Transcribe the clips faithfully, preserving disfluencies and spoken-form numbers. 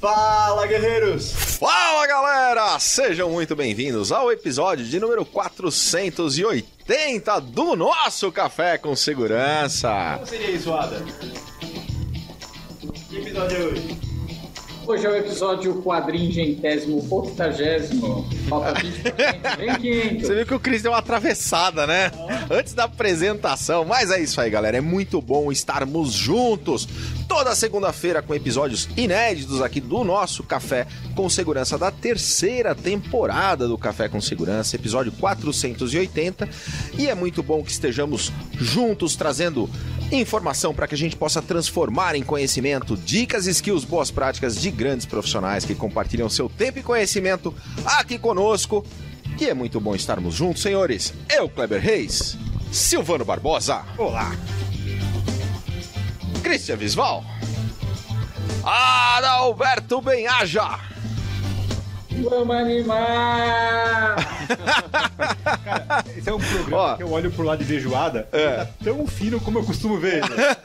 Fala, guerreiros! Fala, galera! Sejam muito bem-vindos ao episódio de número quatrocentos e oitenta do nosso Café com Segurança. Como seria isso, Ada? Que episódio é hoje? Hoje é o episódio quadringentésimo, octagésimo, falta vinte, vem quinhentos. Você viu que o Cris deu uma atravessada, né? Ah. Antes da apresentação, mas é isso aí, galera, é muito bom estarmos juntos toda segunda-feira com episódios inéditos aqui do nosso Café com Segurança da terceira temporada do Café com Segurança, episódio quatrocentos e oitenta, e é muito bom que estejamos juntos trazendo informação para que a gente possa transformar em conhecimento, dicas e skills, boas práticas de grandes profissionais que compartilham seu tempo e conhecimento aqui conosco. E é muito bom estarmos juntos, senhores. Eu, Kleber Reis, Silvano Barbosa. Olá. Christian Visval. Adalberto Bem Haja. Vamos animar! Cara, esse é um programa Ó, que eu olho pro lado de beijoada, é. Tá tão fino como eu costumo ver. Né?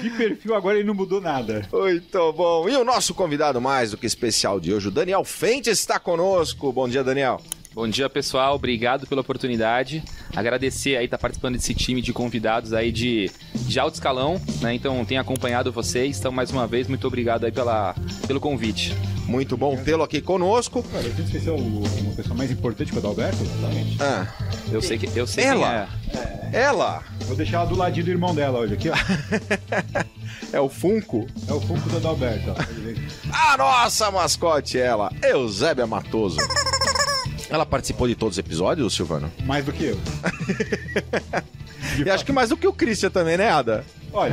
Que perfil agora ele não mudou nada. Muito bom. E o nosso convidado mais do que especial de hoje, o Daniel Fente, está conosco. Bom dia, Daniel. Bom dia, pessoal. Obrigado pela oportunidade. Agradecer aí estar tá participando desse time de convidados aí de, de alto escalão, né? Então, tenho acompanhado vocês. Então, mais uma vez, muito obrigado aí pela, pelo convite. Muito bom tê-lo aqui conosco. Cara, eu tenho que ser uma pessoa mais importante que o Adalberto, exatamente. Ah, eu sei que eu sei ela. Quem é. É. Ela. Vou deixar ela do ladinho do irmão dela hoje aqui, ó. É o Funko. É o Funko do Adalberto, ó. A nossa mascote, ela, Eusébia Matoso. Ela participou de todos os episódios, Silvano? Mais do que eu. E acho que mais do que o Christian também, né, Ada? Olha,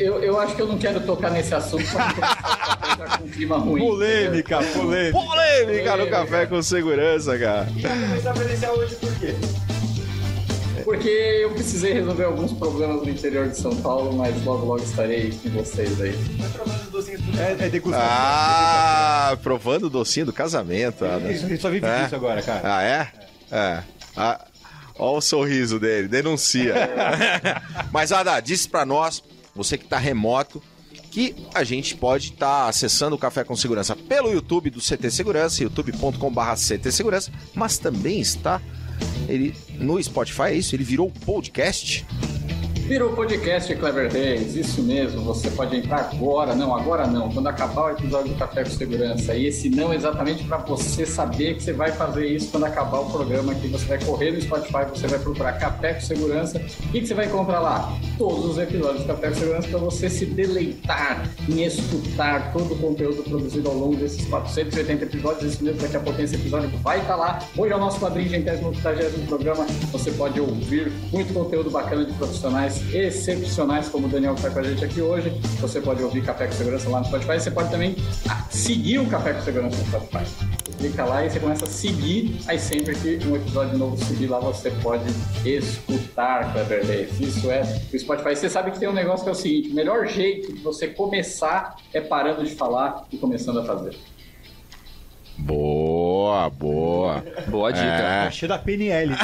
eu, eu acho que eu não quero tocar nesse assunto pra com um clima ruim. Polêmica, polêmica. Polêmica no Café com Segurança, cara. E eu vou começar a presenciar hoje por quê? Porque eu precisei resolver alguns problemas no interior de São Paulo, mas logo, logo estarei com vocês aí. É, é degustação. Ah, é provando o docinho do casamento. Ele, ele só vive é. disso agora, cara. Ah, é? É. é. Ah, olha o sorriso dele, denuncia. Mas, Ada, disse pra nós, você que tá remoto, que a gente pode estar tá acessando o Café com Segurança pelo YouTube do C T Segurança, youtube ponto com barra C T Segurança, mas também está... Ele, no Spotify, é isso? Ele virou podcast? Virou podcast, Kleber Reis, isso mesmo. Você pode entrar agora, não, agora não, quando acabar o episódio do Café com Segurança. E esse não é exatamente para você saber que você vai fazer isso quando acabar o programa aqui. Você vai correr no Spotify, você vai procurar Café com Segurança. E que você vai encontrar lá todos os episódios do Café com Segurança para você se deleitar em escutar todo o conteúdo produzido ao longo desses quatrocentos e oitenta episódios. Isso mesmo, daqui a pouco esse episódio vai estar lá. Hoje é o nosso quadringentésimo quinquagésimo programa. Você pode ouvir muito conteúdo bacana de profissionais excepcionais, como o Daniel que está com a gente aqui hoje. Você pode ouvir Café com Segurança lá no Spotify. Você pode também seguir o Café com Segurança no Spotify. Você clica lá e você começa a seguir. Aí sempre que um episódio novo subir lá, você pode escutar, Kleber Reis. Isso é o Spotify. Você sabe que tem um negócio que é o seguinte: o melhor jeito de você começar é parando de falar e começando a fazer. Boa, boa. Boa dica. É. Achei da P N L.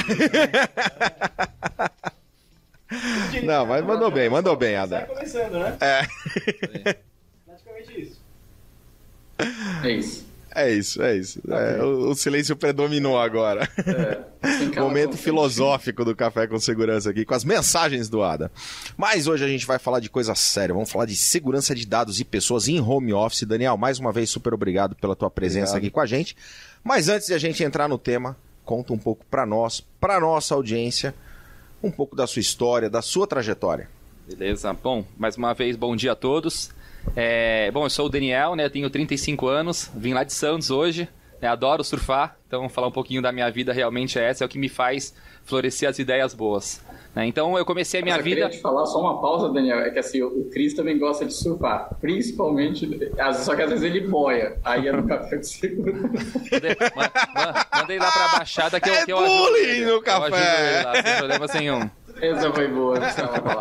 Não, mas mandou bem, mandou bem, Ada. Tá começando, né? É. Praticamente isso. É isso. É isso, é isso. É, o, o silêncio predominou agora. É, momento filosófico do Café com Segurança aqui, com as mensagens do Ada. Mas hoje a gente vai falar de coisa séria. Vamos falar de segurança de dados e pessoas em home office. Daniel, mais uma vez, super obrigado pela tua presença obrigado. aqui com a gente. Mas antes de a gente entrar no tema, conta um pouco para nós, para nossa audiência, um pouco da sua história, da sua trajetória. Beleza, bom, mais uma vez, bom dia a todos. É, bom, eu sou o Daniel, né, tenho trinta e cinco anos, vim lá de Santos hoje, né, adoro surfar, então falar um pouquinho da minha vida realmente é essa, é o que me faz florescer as ideias boas. Né, então eu comecei a minha vida... Eu queria te falar só uma pausa, Daniel, é que assim, o Cris também gosta de surfar, principalmente, só que às vezes ele boia, aí é no Café de Segurança. Mandei lá pra Baixada que eu, é que eu ajudo ele. No eu café. Ajudo ele lá, sem problema nenhum. Essa foi boa,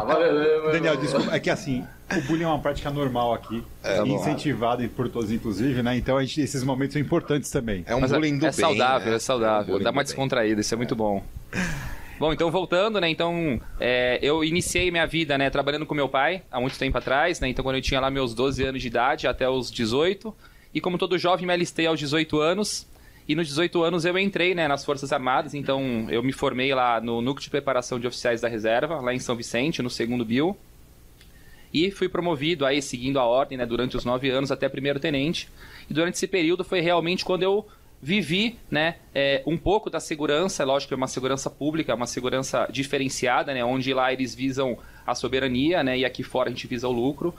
valeu, Daniel, desculpa, é que assim, o bullying é uma prática normal aqui, é, incentivada por todos, inclusive, né? Então a gente, esses momentos são importantes também. É um Mas bullying é, do é bem. Saudável, né? É saudável, é saudável, dá uma descontraída, isso é, é muito bom. Bom, então voltando, né? Então, é, eu iniciei minha vida, né, trabalhando com meu pai há muito tempo atrás, né? Então, quando eu tinha lá meus doze anos de idade até os dezoito. E como todo jovem, me alistei aos dezoito anos. E nos dezoito anos eu entrei, né, nas Forças Armadas. Então, eu me formei lá no Núcleo de Preparação de Oficiais da Reserva, lá em São Vicente, no segundo B I L. E fui promovido aí, seguindo a ordem, né, durante os nove anos até primeiro tenente. E durante esse período foi realmente quando eu vivi, né, é, um pouco da segurança. Lógico que é uma segurança pública, uma segurança diferenciada, né, onde lá eles visam a soberania, né, e aqui fora a gente visa o lucro.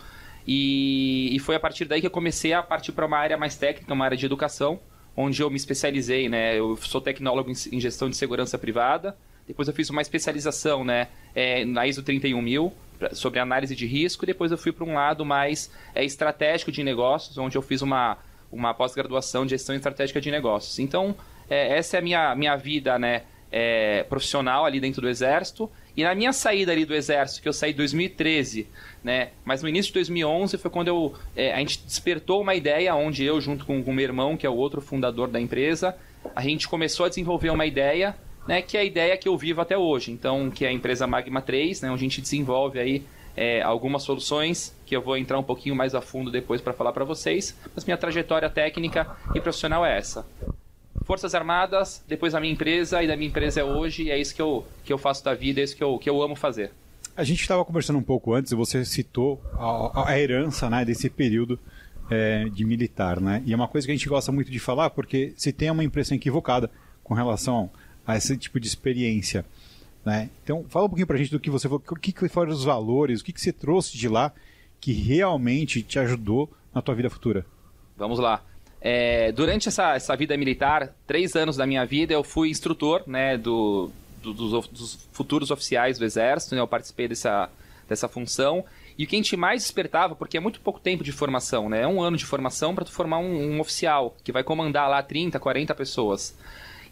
E, e foi a partir daí que eu comecei a partir para uma área mais técnica, uma área de educação, onde eu me especializei, né, eu sou tecnólogo em gestão de segurança privada. Depois eu fiz uma especialização, né, é, na I S O trinta e um mil, sobre análise de risco, e depois eu fui para um lado mais é, estratégico de negócios, onde eu fiz uma, uma pós-graduação de gestão estratégica de negócios. Então, é, essa é a minha, minha vida, né, é, profissional ali dentro do Exército. E na minha saída ali do Exército, que eu saí em dois mil e treze, né, mas no início de dois mil e onze foi quando eu, é, a gente despertou uma ideia, onde eu, junto com o meu irmão, que é o outro fundador da empresa, a gente começou a desenvolver uma ideia, né, que é a ideia que eu vivo até hoje. Então, que é a empresa Magma três, né, onde a gente desenvolve aí, é, algumas soluções, que eu vou entrar um pouquinho mais a fundo depois para falar para vocês, mas minha trajetória técnica e profissional é essa. Forças Armadas, depois a minha empresa, e da minha empresa é hoje, e é isso que eu, que eu faço da vida, é isso que eu, que eu amo fazer. A gente estava conversando um pouco antes, você citou a, a herança, né, desse período é, de militar, né? E é uma coisa que a gente gosta muito de falar, porque se tem uma impressão equivocada com relação a esse tipo de experiência, né? Então, fala um pouquinho pra gente do que você falou, o que, que foram os valores, o que, que você trouxe de lá que realmente te ajudou na tua vida futura. Vamos lá. É, durante essa, essa vida militar, três anos da minha vida, eu fui instrutor, né, do, do, dos, dos futuros oficiais do Exército, né, eu participei dessa, dessa função. E o que a gente mais despertava, porque é muito pouco tempo de formação, né, é um ano de formação para tu formar um, um oficial, que vai comandar lá trinta, quarenta pessoas.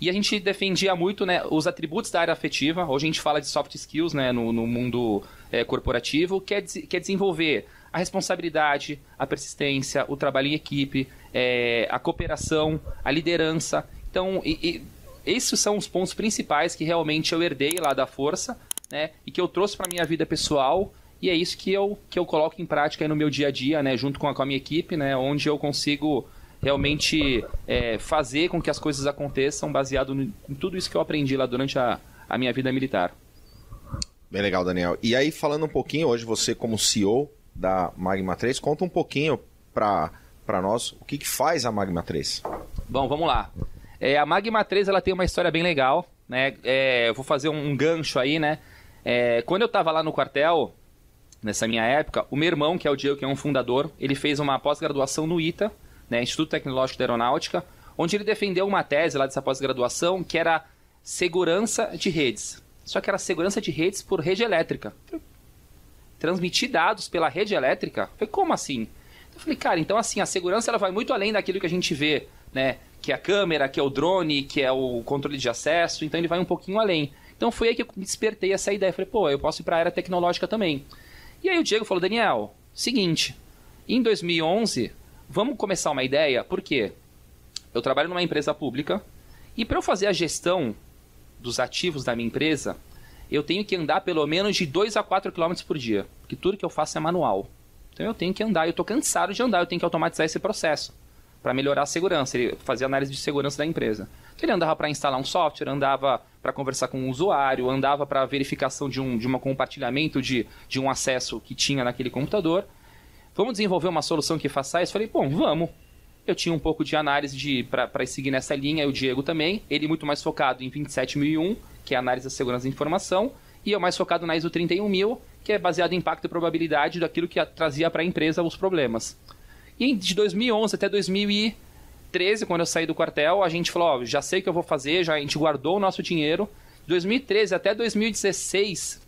E a gente defendia muito, né, os atributos da área afetiva, hoje a gente fala de soft skills, né, no, no mundo é, corporativo, que é, que é desenvolver a responsabilidade, a persistência, o trabalho em equipe, é, a cooperação, a liderança. Então, e, e, esses são os pontos principais que realmente eu herdei lá da Força, né, e que eu trouxe para a minha vida pessoal, e é isso que eu, que eu coloco em prática aí no meu dia a dia, né, junto com a, com a minha equipe, né, onde eu consigo realmente é, fazer com que as coisas aconteçam baseado no, em tudo isso que eu aprendi lá durante a, a minha vida militar. Bem legal, Daniel. E aí, falando um pouquinho, hoje você como C E O da Magma três, conta um pouquinho para nós o que, que faz a Magma três. Bom, vamos lá. É, a Magma três, ela tem uma história bem legal, né? É, eu vou fazer um, um gancho aí, né? É, quando eu estava lá no quartel, nessa minha época, o meu irmão, que é o Diego, que é um fundador, ele fez uma pós-graduação no I T A, né, Instituto Tecnológico da Aeronáutica, onde ele defendeu uma tese lá dessa pós-graduação que era segurança de redes. Só que era segurança de redes por rede elétrica. Transmitir dados pela rede elétrica? Falei, como assim? Eu falei, cara, então assim, a segurança ela vai muito além daquilo que a gente vê, né? Que é a câmera, que é o drone, que é o controle de acesso, então ele vai um pouquinho além. Então foi aí que eu me despertei essa ideia. Falei, pô, eu posso ir para a área tecnológica também. E aí o Diego falou, Daniel, seguinte, em dois mil e onze... vamos começar uma ideia, porque eu trabalho numa empresa pública e para eu fazer a gestão dos ativos da minha empresa, eu tenho que andar pelo menos de dois a quatro quilômetros por dia, porque tudo que eu faço é manual. Então eu tenho que andar, eu estou cansado de andar, eu tenho que automatizar esse processo para melhorar a segurança, ele fazia análise de segurança da empresa. Então ele andava para instalar um software, andava para conversar com um usuário, andava para verificação de um de um compartilhamento de, de um acesso que tinha naquele computador. Vamos desenvolver uma solução que faça isso? Falei, bom, vamos. Eu tinha um pouco de análise para seguir nessa linha, e o Diego também. Ele muito mais focado em vinte e sete mil e um, que é análise da segurança da informação, e eu mais focado na I S O trinta e um mil, que é baseado em impacto e probabilidade daquilo que a, trazia para a empresa os problemas. E de dois mil e onze até dois mil e treze, quando eu saí do quartel, a gente falou, ó, já sei o que eu vou fazer, já, a gente guardou o nosso dinheiro. De dois mil e treze até dois mil e dezesseis...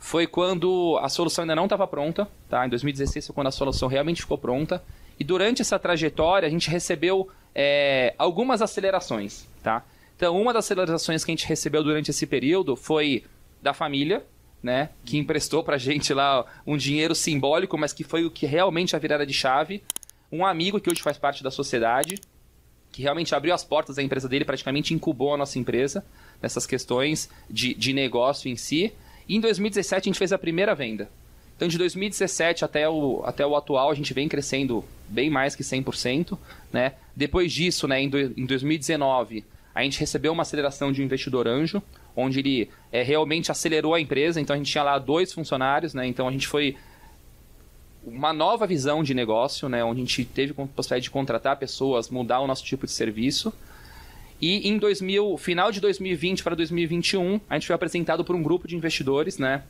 foi quando a solução ainda não estava pronta, tá? Em dois mil e dezesseis foi quando a solução realmente ficou pronta. E durante essa trajetória a gente recebeu é, algumas acelerações, tá? Então uma das acelerações que a gente recebeu durante esse período foi da família, né? Que emprestou pra gente lá um dinheiro simbólico, mas que foi o que realmente a virada de chave. Um amigo que hoje faz parte da sociedade, que realmente abriu as portas da empresa dele, praticamente incubou a nossa empresa nessas questões de, de negócio em si. E em dois mil e dezessete a gente fez a primeira venda. Então, de dois mil e dezessete até o, até o atual, a gente vem crescendo bem mais que cem por cento. Né? Depois disso, né, em, do, em dois mil e dezenove, a gente recebeu uma aceleração de um investidor anjo, onde ele é, realmente acelerou a empresa. Então, a gente tinha lá dois funcionários. Né? Então, a gente foi uma nova visão de negócio, né? Onde a gente teve a possibilidade de contratar pessoas, mudar o nosso tipo de serviço. E em dois mil, final de dois mil e vinte para dois mil e vinte e um, a gente foi apresentado por um grupo de investidores, né?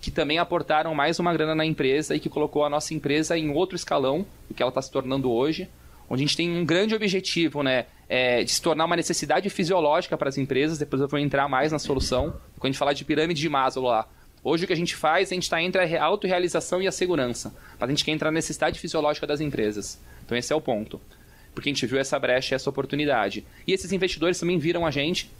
Que também aportaram mais uma grana na empresa e que colocou a nossa empresa em outro escalão do que ela está se tornando hoje, onde a gente tem um grande objetivo, né, é, de se tornar uma necessidade fisiológica para as empresas. Depois eu vou entrar mais na solução, quando a gente falar de pirâmide de Maslow lá. Hoje o que a gente faz, a gente está entre a autorrealização e a segurança, mas a gente quer entrar na necessidade fisiológica das empresas. Então esse é o ponto, porque a gente viu essa brecha e essa oportunidade. E esses investidores também viram a gente.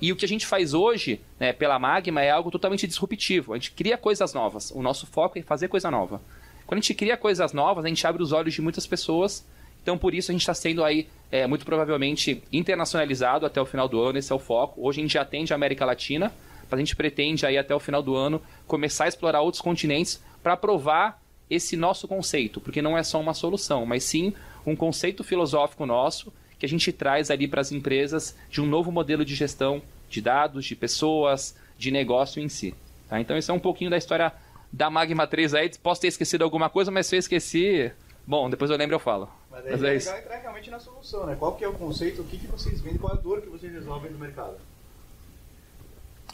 E o que a gente faz hoje, né, pela Magma é algo totalmente disruptivo. A gente cria coisas novas. O nosso foco é fazer coisa nova. Quando a gente cria coisas novas, a gente abre os olhos de muitas pessoas. Então, por isso, a gente está sendo aí, é, muito provavelmente, internacionalizado até o final do ano. Esse é o foco. Hoje a gente já atende a América Latina, mas a gente pretende aí, até o final do ano, começar a explorar outros continentes para provar esse nosso conceito. Porque não é só uma solução, mas sim um conceito filosófico nosso, que a gente traz ali para as empresas de um novo modelo de gestão de dados, de pessoas, de negócio em si. Tá? Então, isso é um pouquinho da história da Magma três aí. Posso ter esquecido alguma coisa, mas se eu esqueci, bom, depois eu lembro e eu falo. Mas, aí mas é, é isso. Legal entrar realmente na solução, né? Qual que é o conceito, o que, que vocês vendem, qual é a dor que vocês resolvem no mercado?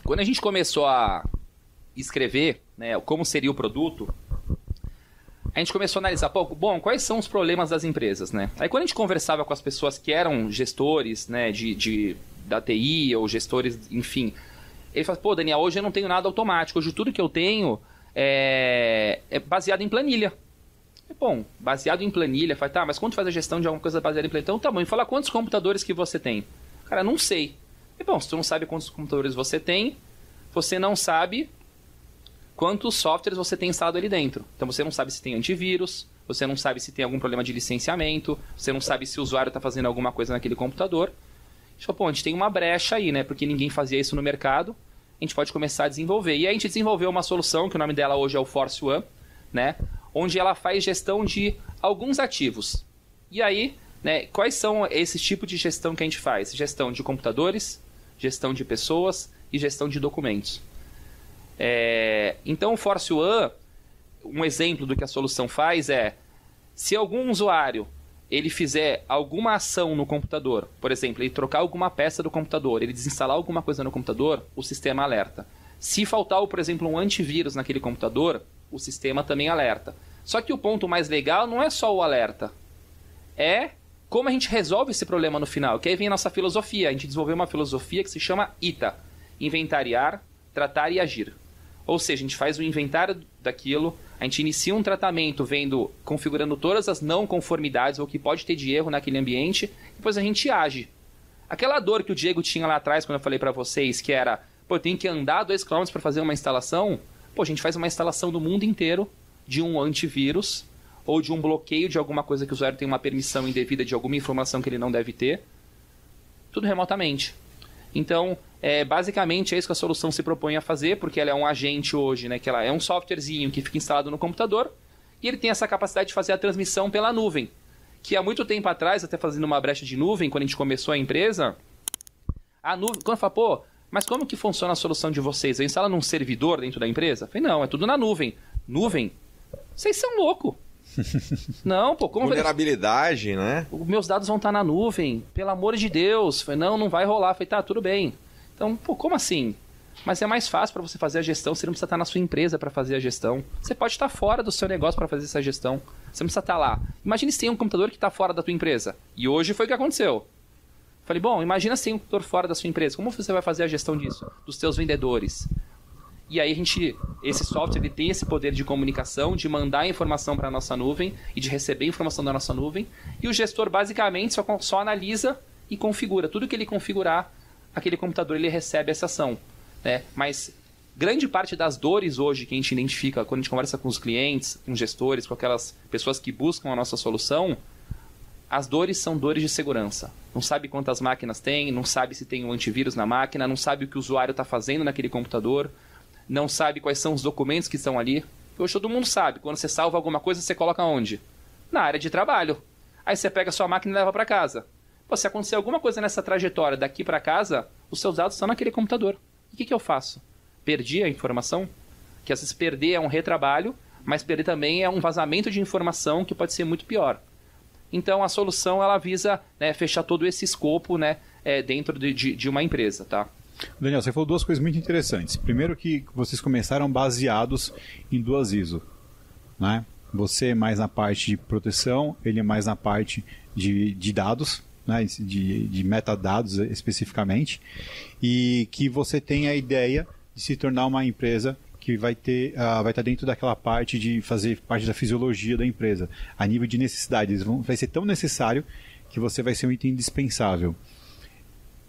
Quando a gente começou a escrever, né, como seria o produto, a gente começou a analisar, pô, bom, quais são os problemas das empresas, né? Aí quando a gente conversava com as pessoas que eram gestores, né, de, de, da T I ou gestores, enfim, ele falava, pô, Daniel, hoje eu não tenho nada automático, hoje tudo que eu tenho é, é baseado em planilha. E, bom, baseado em planilha, fala, tá, mas quando tu faz a gestão de alguma coisa baseada em planilha, então tá bom, e fala quantos computadores que você tem? Cara, não sei. E, bom, se tu não sabe quantos computadores você tem, você não sabe quantos softwares você tem instalado ali dentro. Então você não sabe se tem antivírus, você não sabe se tem algum problema de licenciamento, você não sabe se o usuário está fazendo alguma coisa naquele computador. A gente falou, pô, a gente tem uma brecha aí, né? Porque ninguém fazia isso no mercado, a gente pode começar a desenvolver. E aí a gente desenvolveu uma solução, que o nome dela hoje é o Force One, né? Onde ela faz gestão de alguns ativos. E aí, né, quais são esses tipos de gestão que a gente faz? Gestão de computadores, gestão de pessoas e gestão de documentos. É, então o Force One, um exemplo do que a solução faz é, se algum usuário ele fizer alguma ação no computador, por exemplo, ele trocar alguma peça do computador, ele desinstalar alguma coisa no computador, o sistema alerta. Se faltar, por exemplo, um antivírus naquele computador, o sistema também alerta. Só que o ponto mais legal não é só o alerta, é como a gente resolve esse problema no final, que aí vem a nossa filosofia. A gente desenvolveu uma filosofia que se chama I T A, inventariar, tratar e agir. Ou seja, a gente faz o inventário daquilo, a gente inicia um tratamento vendo, configurando todas as não conformidades ou que pode ter de erro naquele ambiente, depois a gente age. Aquela dor que o Diego tinha lá atrás, quando eu falei para vocês, que era, pô, eu tenho que andar dois quilômetros para fazer uma instalação, pô, a gente faz uma instalação do mundo inteiro de um antivírus ou de um bloqueio de alguma coisa que o usuário tem uma permissão indevida de alguma informação que ele não deve ter, tudo remotamente. Então, é, basicamente é isso que a solução se propõe a fazer, porque ela é um agente hoje, né? Que ela é um softwarezinho que fica instalado no computador e ele tem essa capacidade de fazer a transmissão pela nuvem. Que há muito tempo atrás, até fazendo uma brecha de nuvem, quando a gente começou a empresa, a nuvem, quando fala, pô, mas como que funciona a solução de vocês? Eu instalo num servidor dentro da empresa? Eu falei, não, é tudo na nuvem. Nuvem? Vocês são loucos. Não, pô, como... Vulnerabilidade, né? Meus dados vão estar na nuvem, pelo amor de Deus. Falei, não, não vai rolar. Falei, tá, tudo bem. Então, pô, como assim? Mas é mais fácil para você fazer a gestão, você não precisa estar na sua empresa para fazer a gestão. Você pode estar fora do seu negócio para fazer essa gestão. Você não precisa estar lá. Imagina se tem um computador que está fora da tua empresa. E hoje foi o que aconteceu. Falei, bom, imagina se tem um computador fora da sua empresa. Como você vai fazer a gestão disso? Dos seus vendedores. E aí a gente, esse software ele tem esse poder de comunicação, de mandar informação para a nossa nuvem e de receber informação da nossa nuvem. E o gestor basicamente só, só analisa e configura. Tudo que ele configurar, aquele computador ele recebe essa ação. Né? Mas grande parte das dores hoje que a gente identifica quando a gente conversa com os clientes, com gestores, com aquelas pessoas que buscam a nossa solução, As dores são dores de segurança. Não sabe quantas máquinas tem, não sabe se tem um antivírus na máquina, não sabe o que o usuário está fazendo naquele computador, não sabe quais são os documentos que estão ali. Hoje todo mundo sabe, quando você salva alguma coisa, você coloca onde? Na área de trabalho. Aí você pega a sua máquina e leva para casa. Pô, se acontecer alguma coisa nessa trajetória daqui para casa, os seus dados estão naquele computador. E o que, que eu faço? Perdi a informação? Que às vezes perder é um retrabalho, mas perder também é um vazamento de informação que pode ser muito pior. Então, a solução ela visa, né, fechar todo esse escopo, né, é, dentro de, de, de uma empresa. Tá? Daniel, você falou duas coisas muito interessantes. Primeiro que vocês começaram baseados em duas I S O. Né? Você mais na parte de proteção, ele mais na parte de, de dados, né? de, de metadados especificamente. E que você tem a ideia de se tornar uma empresa que vai ter, uh, vai estar dentro daquela parte de fazer parte da fisiologia da empresa, a nível de necessidades. Vai ser tão necessário que você vai ser um item indispensável.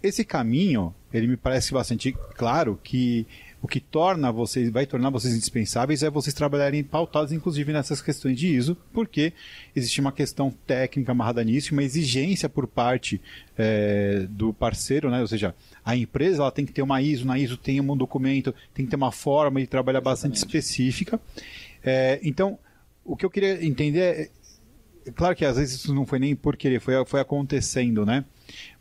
Esse caminho, ele me parece bastante claro que o que torna vocês, vai tornar vocês indispensáveis é vocês trabalharem pautados, inclusive, nessas questões de I S O, porque existe uma questão técnica amarrada nisso, uma exigência por parte é, do parceiro, né? Ou seja, a empresa ela tem que ter uma I S O, na I S O tem um documento, tem que ter uma forma de trabalhar bastante específica. É, então, o que eu queria entender é, é claro que às vezes isso não foi nem por querer, foi, foi acontecendo, né?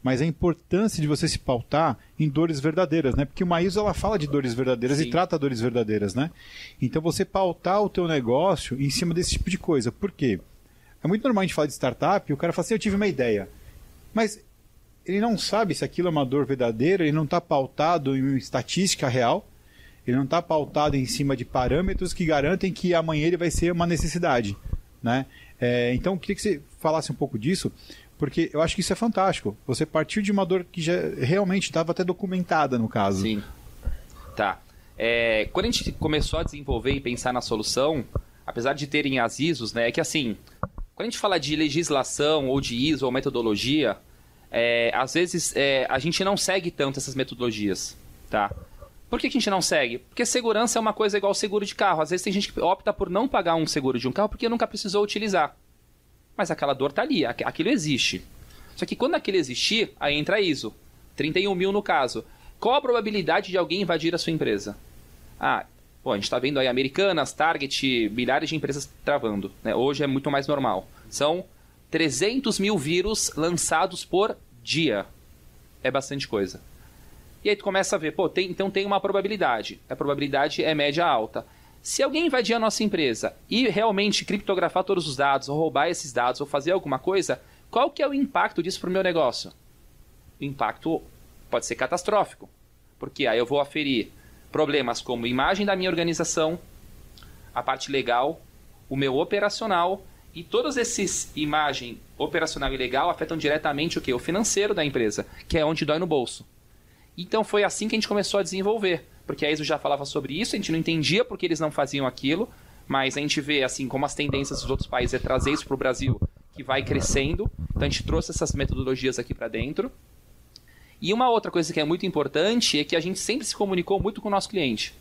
Mas a importância de você se pautar em dores verdadeiras, né? Porque uma I S O ela fala de dores verdadeiras. Sim. E trata dores verdadeiras, né? Então você pautar o teu negócio em cima desse tipo de coisa. Por quê? É muito normal a gente falar de startup e o cara fala assim, eu tive uma ideia. Mas ele não sabe se aquilo é uma dor verdadeira, ele não está pautado em estatística real, ele não está pautado em cima de parâmetros que garantem que amanhã ele vai ser uma necessidade, né? É, então eu queria que você falasse um pouco disso, porque eu acho que isso é fantástico. Você partiu de uma dor que já realmente estava até documentada, no caso. Sim. Tá. É, quando a gente começou a desenvolver e pensar na solução, apesar de terem as I S Os, né, é que assim, quando a gente fala de legislação ou de I S O ou metodologia, é, às vezes é, a gente não segue tanto essas metodologias. Tá? Por que, que a gente não segue? Porque segurança é uma coisa igual seguro de carro. Às vezes tem gente que opta por não pagar um seguro de um carro porque nunca precisou utilizar. Mas aquela dor está ali, aquilo existe. Só que quando aquilo existir, aí entra a I S O, trinta e um mil no caso. Qual a probabilidade de alguém invadir a sua empresa? Ah, bom, a gente está vendo aí Americanas, Target, milhares de empresas travando. Né? Hoje é muito mais normal. São trezentos mil vírus lançados por dia. É bastante coisa. E aí tu começa a ver, pô, tem, então tem uma probabilidade. A probabilidade é média alta. Se alguém invadir a nossa empresa e realmente criptografar todos os dados, ou roubar esses dados, ou fazer alguma coisa, qual que é o impacto disso para o meu negócio? O impacto pode ser catastrófico, porque aí eu vou aferir problemas como imagem da minha organização, a parte legal, o meu operacional, e todos esses imagem operacional e legal afetam diretamente o quê? O financeiro da empresa, que é onde dói no bolso. Então foi assim que a gente começou a desenvolver. Porque a I S O já falava sobre isso, a gente não entendia porque eles não faziam aquilo, mas a gente vê assim como as tendências dos outros países é trazer isso para o Brasil, que vai crescendo. Então a gente trouxe essas metodologias aqui para dentro. E uma outra coisa que é muito importante é que a gente sempre se comunicou muito com o nosso cliente.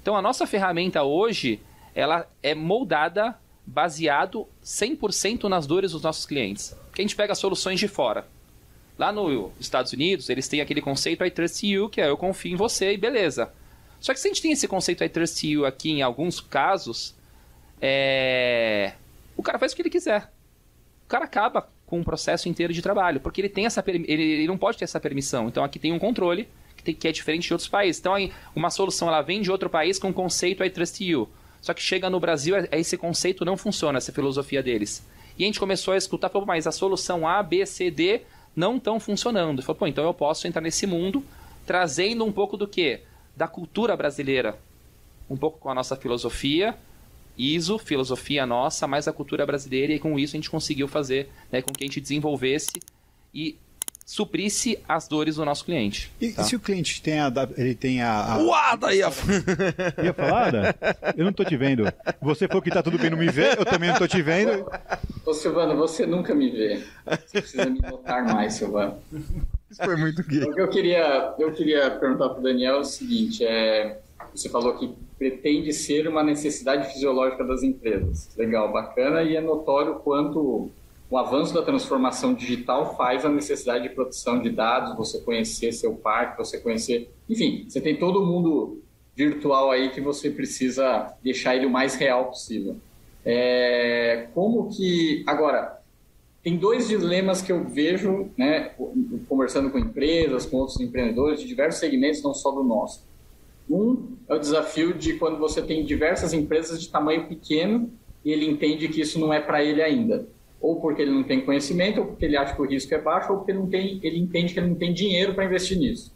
Então a nossa ferramenta hoje, ela é moldada, baseado cem por cento nas dores dos nossos clientes. Porque a gente pega soluções de fora. Lá nos Estados Unidos, eles têm aquele conceito I trust you, que é eu confio em você e beleza. Só que se a gente tem esse conceito I trust you aqui em alguns casos, é... o cara faz o que ele quiser. O cara acaba com o processo inteiro de trabalho, porque ele, tem essa per... ele não pode ter essa permissão. Então aqui tem um controle que, tem... que é diferente de outros países. Então aí, uma solução ela vem de outro país com o conceito I trust you. Só que chega no Brasil, esse conceito não funciona, essa filosofia deles. E a gente começou a escutar, pô, mas a solução A, B, C, D... não estão funcionando. Eu falo, pô, então eu posso entrar nesse mundo trazendo um pouco do quê? Da cultura brasileira. Um pouco com a nossa filosofia, I S O, filosofia nossa, mais a cultura brasileira, e com isso a gente conseguiu fazer, né, com que a gente desenvolvesse e suprisse as dores do nosso cliente. E, tá? E se o cliente tem a... Ele tem a, a... O Ada ia... ia falar, Ada? Eu não tô te vendo. Você falou que tá tudo bem não me vê, eu também não tô te vendo. Ô, Silvano, você nunca me vê. Você precisa me notar mais, Silvano. Isso foi muito gay. O que eu queria, eu queria perguntar pro Daniel é o seguinte, é, você falou que pretende ser uma necessidade fisiológica das empresas. Legal, bacana, e é notório quanto... o avanço da transformação digital faz a necessidade de proteção de dados, você conhecer seu parque, você conhecer... Enfim, você tem todo mundo virtual aí que você precisa deixar ele o mais real possível. É, como que... Agora, tem dois dilemas que eu vejo, né, conversando com empresas, com outros empreendedores de diversos segmentos, não só do nosso. Um é o desafio de quando você tem diversas empresas de tamanho pequeno e ele entende que isso não é para ele ainda. Ou porque ele não tem conhecimento, ou porque ele acha que o risco é baixo, ou porque ele, não tem, ele entende que ele não tem dinheiro para investir nisso.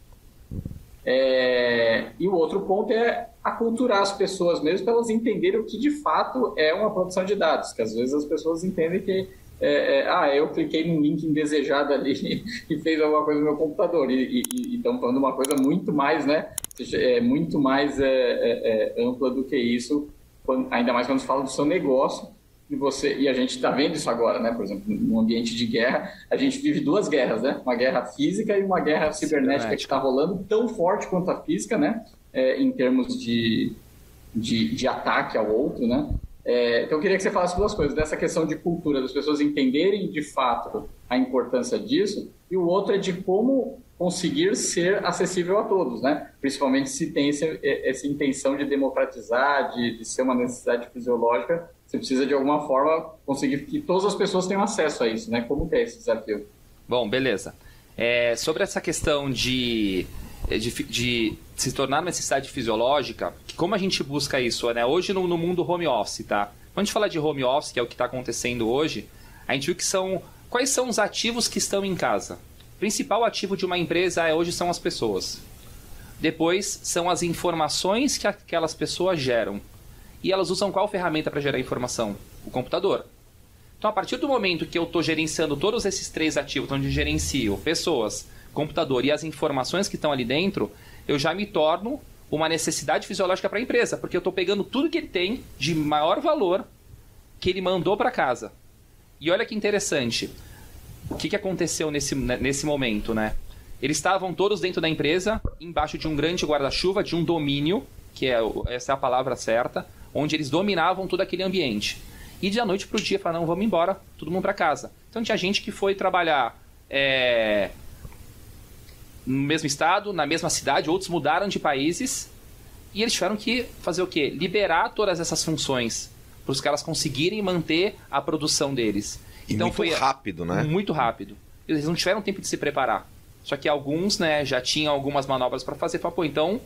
É, e o outro ponto é aculturar as pessoas mesmo para elas entenderem o que de fato é uma produção de dados, que às vezes as pessoas entendem que é, é, ah, eu cliquei num link indesejado ali e fez alguma coisa no meu computador, e estão falando uma coisa muito mais, né, é, muito mais é, é, é, ampla do que isso, quando, ainda mais quando se fala do seu negócio. E, você, e a gente está vendo isso agora, né? Por exemplo, no ambiente de guerra, a gente vive duas guerras, né? Uma guerra física e uma guerra cibernética, cibernética. que está rolando tão forte quanto a física, né? É, em termos de, de, de ataque ao outro, né? É, então, eu queria que você falasse duas coisas, dessa questão de cultura, das pessoas entenderem de fato a importância disso, e o outro é de como conseguir ser acessível a todos, né? Principalmente se tem esse, essa intenção de democratizar, de, de ser uma necessidade fisiológica, você precisa de alguma forma conseguir que todas as pessoas tenham acesso a isso, né? Como que é esse desafio? Bom, beleza. É, sobre essa questão de, de, de se tornar uma necessidade fisiológica, como a gente busca isso, né? Hoje no, no mundo home office, tá? Quando a gente fala de home office, que é o que está acontecendo hoje, a gente viu que são... Quais são os ativos que estão em casa? O principal ativo de uma empresa hoje são as pessoas. Depois são as informações que aquelas pessoas geram. E elas usam qual ferramenta para gerar informação? O computador. Então, a partir do momento que eu estou gerenciando todos esses três ativos, onde eu gerencio pessoas, computador e as informações que estão ali dentro, eu já me torno uma necessidade fisiológica para a empresa, porque eu estou pegando tudo que ele tem de maior valor que ele mandou para casa. E olha que interessante, o que, que aconteceu nesse, nesse momento, né? Eles estavam todos dentro da empresa, embaixo de um grande guarda-chuva, de um domínio, que é essa é a palavra certa, onde eles dominavam todo aquele ambiente. E de noite para o dia, falaram, não, vamos embora, todo mundo para casa. Então tinha gente que foi trabalhar é, no mesmo estado, na mesma cidade, outros mudaram de países, e eles tiveram que fazer o quê? Liberar todas essas funções, para os caras conseguirem manter a produção deles. E então, muito foi rápido, né? Muito rápido. Eles não tiveram tempo de se preparar. Só que alguns, né, já tinham algumas manobras para fazer. Falaram, pô, então...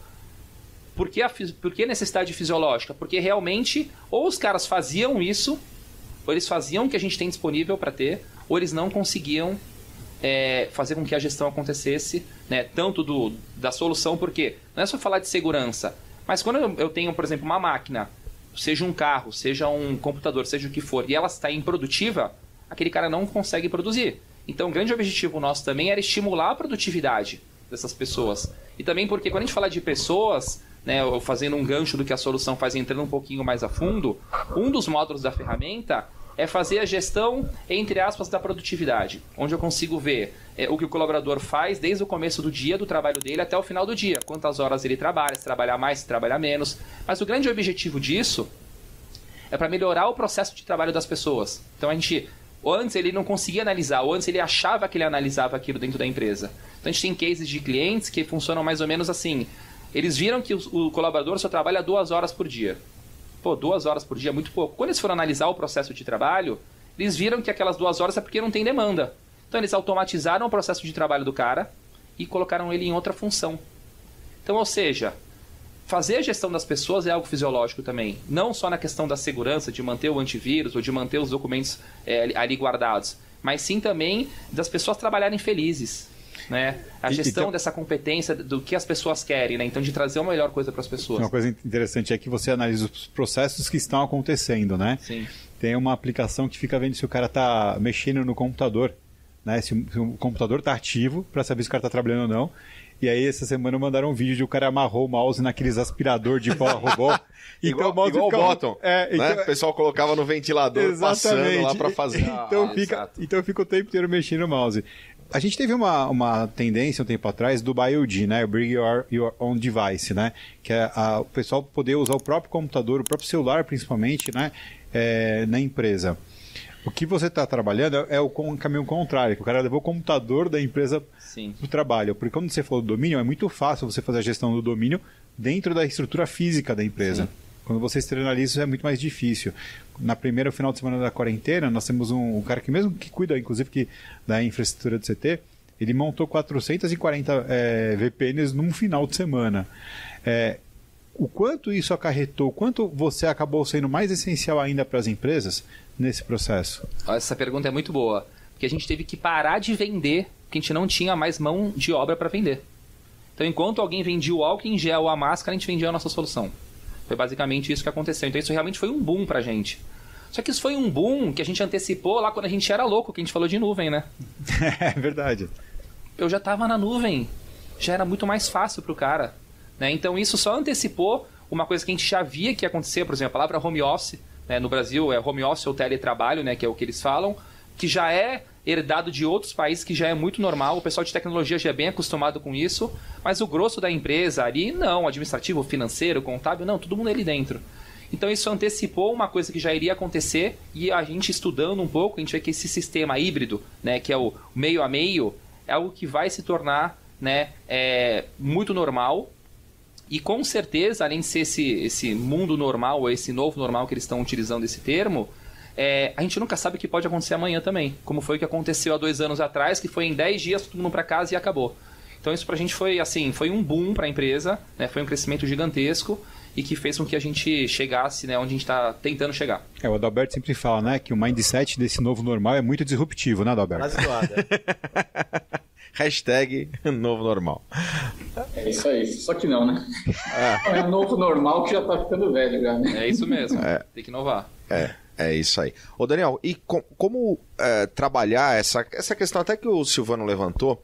Por que, a, por que necessidade fisiológica? Porque realmente, ou os caras faziam isso, ou eles faziam o que a gente tem disponível para ter, ou eles não conseguiam é, fazer com que a gestão acontecesse, né? Tanto do, da solução, porque não é só falar de segurança, mas quando eu, eu tenho, por exemplo, uma máquina, seja um carro, seja um computador, seja o que for, e ela está improdutiva, aquele cara não consegue produzir. Então, o grande objetivo nosso também era estimular a produtividade dessas pessoas. E também porque quando a gente fala de pessoas... Né, fazendo um gancho do que a solução faz, entrando um pouquinho mais a fundo, um dos módulos da ferramenta é fazer a gestão, entre aspas, da produtividade, onde eu consigo ver é, o que o colaborador faz desde o começo do dia, do trabalho dele até o final do dia, quantas horas ele trabalha, se trabalhar mais, se trabalhar menos. Mas o grande objetivo disso é para melhorar o processo de trabalho das pessoas. Então a gente, ou antes ele não conseguia analisar, ou antes ele achava que ele analisava aquilo dentro da empresa. Então a gente tem cases de clientes que funcionam mais ou menos assim... Eles viram que o colaborador só trabalha duas horas por dia. Pô, duas horas por dia é muito pouco. Quando eles foram analisar o processo de trabalho, eles viram que aquelas duas horas é porque não tem demanda. Então, eles automatizaram o processo de trabalho do cara e colocaram ele em outra função. Então, ou seja, fazer a gestão das pessoas é algo fisiológico também. Não só na questão da segurança, de manter o antivírus ou de manter os documentos é, ali guardados, mas sim também das pessoas trabalharem felizes. Né? A gestão e, então, dessa competência do que as pessoas querem, né? Então de trazer uma melhor coisa para as pessoas. Uma coisa interessante é que você analisa os processos que estão acontecendo, né? Sim. Tem uma aplicação que fica vendo se o cara está mexendo no computador, né? Se o computador está ativo, para saber se o cara está trabalhando ou não. E aí, essa semana, mandaram um vídeo de o cara amarrou o mouse naqueles aspirador de pó robô. Então, igual o mouse igual ficava... o bottom, é, então... né? O pessoal colocava no ventilador, exatamente, passando lá para fazer. Então, ah, fica... então fica o tempo inteiro mexendo no mouse. A gente teve uma, uma tendência um tempo atrás do B Y O D, né? Bring your, your own device, né? Que é a, o pessoal poder usar o próprio computador, o próprio celular, principalmente, né? É, na empresa. O que você está trabalhando é o caminho contrário, que o cara levou o computador da empresa para o trabalho. Porque quando você falou do domínio, é muito fácil você fazer a gestão do domínio dentro da estrutura física da empresa. Sim. Quando você externaliza isso é muito mais difícil. Na primeira, final de semana da quarentena, nós temos um, um cara que mesmo que cuida, inclusive, que, da infraestrutura do C T, ele montou quatrocentos e quarenta é, V P Ns num final de semana. É, o quanto isso acarretou, o quanto você acabou sendo mais essencial ainda para as empresas nesse processo? Essa pergunta é muito boa, porque a gente teve que parar de vender, porque a gente não tinha mais mão de obra para vender. Então, enquanto alguém vendia o álcool em gel ou a máscara, a gente vendia a nossa solução. Foi basicamente isso que aconteceu. Então isso realmente foi um boom pra gente. Só que isso foi um boom que a gente antecipou lá quando a gente era louco, que a gente falou de nuvem, né? É verdade. Eu já tava na nuvem. Já era muito mais fácil pro cara, né? Então isso só antecipou uma coisa que a gente já via que ia acontecer. Por exemplo, a palavra home office, né? No Brasil é home office ou teletrabalho, né? Que é o que eles falam. Que já é herdado de outros países, que já é muito normal. O pessoal de tecnologia já é bem acostumado com isso, mas o grosso da empresa ali, não, administrativo, financeiro, contábil, não, todo mundo ali dentro. Então isso antecipou uma coisa que já iria acontecer, e a gente estudando um pouco, a gente vê que esse sistema híbrido, né, que é o meio a meio, é algo que vai se tornar, né, é, muito normal, e com certeza, além de ser esse, esse mundo normal, ou esse novo normal que eles estão utilizando esse termo, É, a gente nunca sabe o que pode acontecer amanhã também, como foi o que aconteceu há dois anos atrás, que foi em dez dias todo mundo para casa e acabou. Então isso pra gente foi assim, foi um boom pra empresa, né? Foi um crescimento gigantesco e que fez com que a gente chegasse, né, onde a gente está tentando chegar. É, o Adalberto sempre fala, né, que o mindset desse novo normal é muito disruptivo, né, Adalberto? Hashtag novo normal. É isso aí, só que não, né? Ah. É o novo normal que já tá ficando velho, já, né? É isso mesmo, é. Tem que inovar. É. É isso aí. Ô, Daniel, e com, como é, trabalhar essa, essa questão até que o Silvano levantou,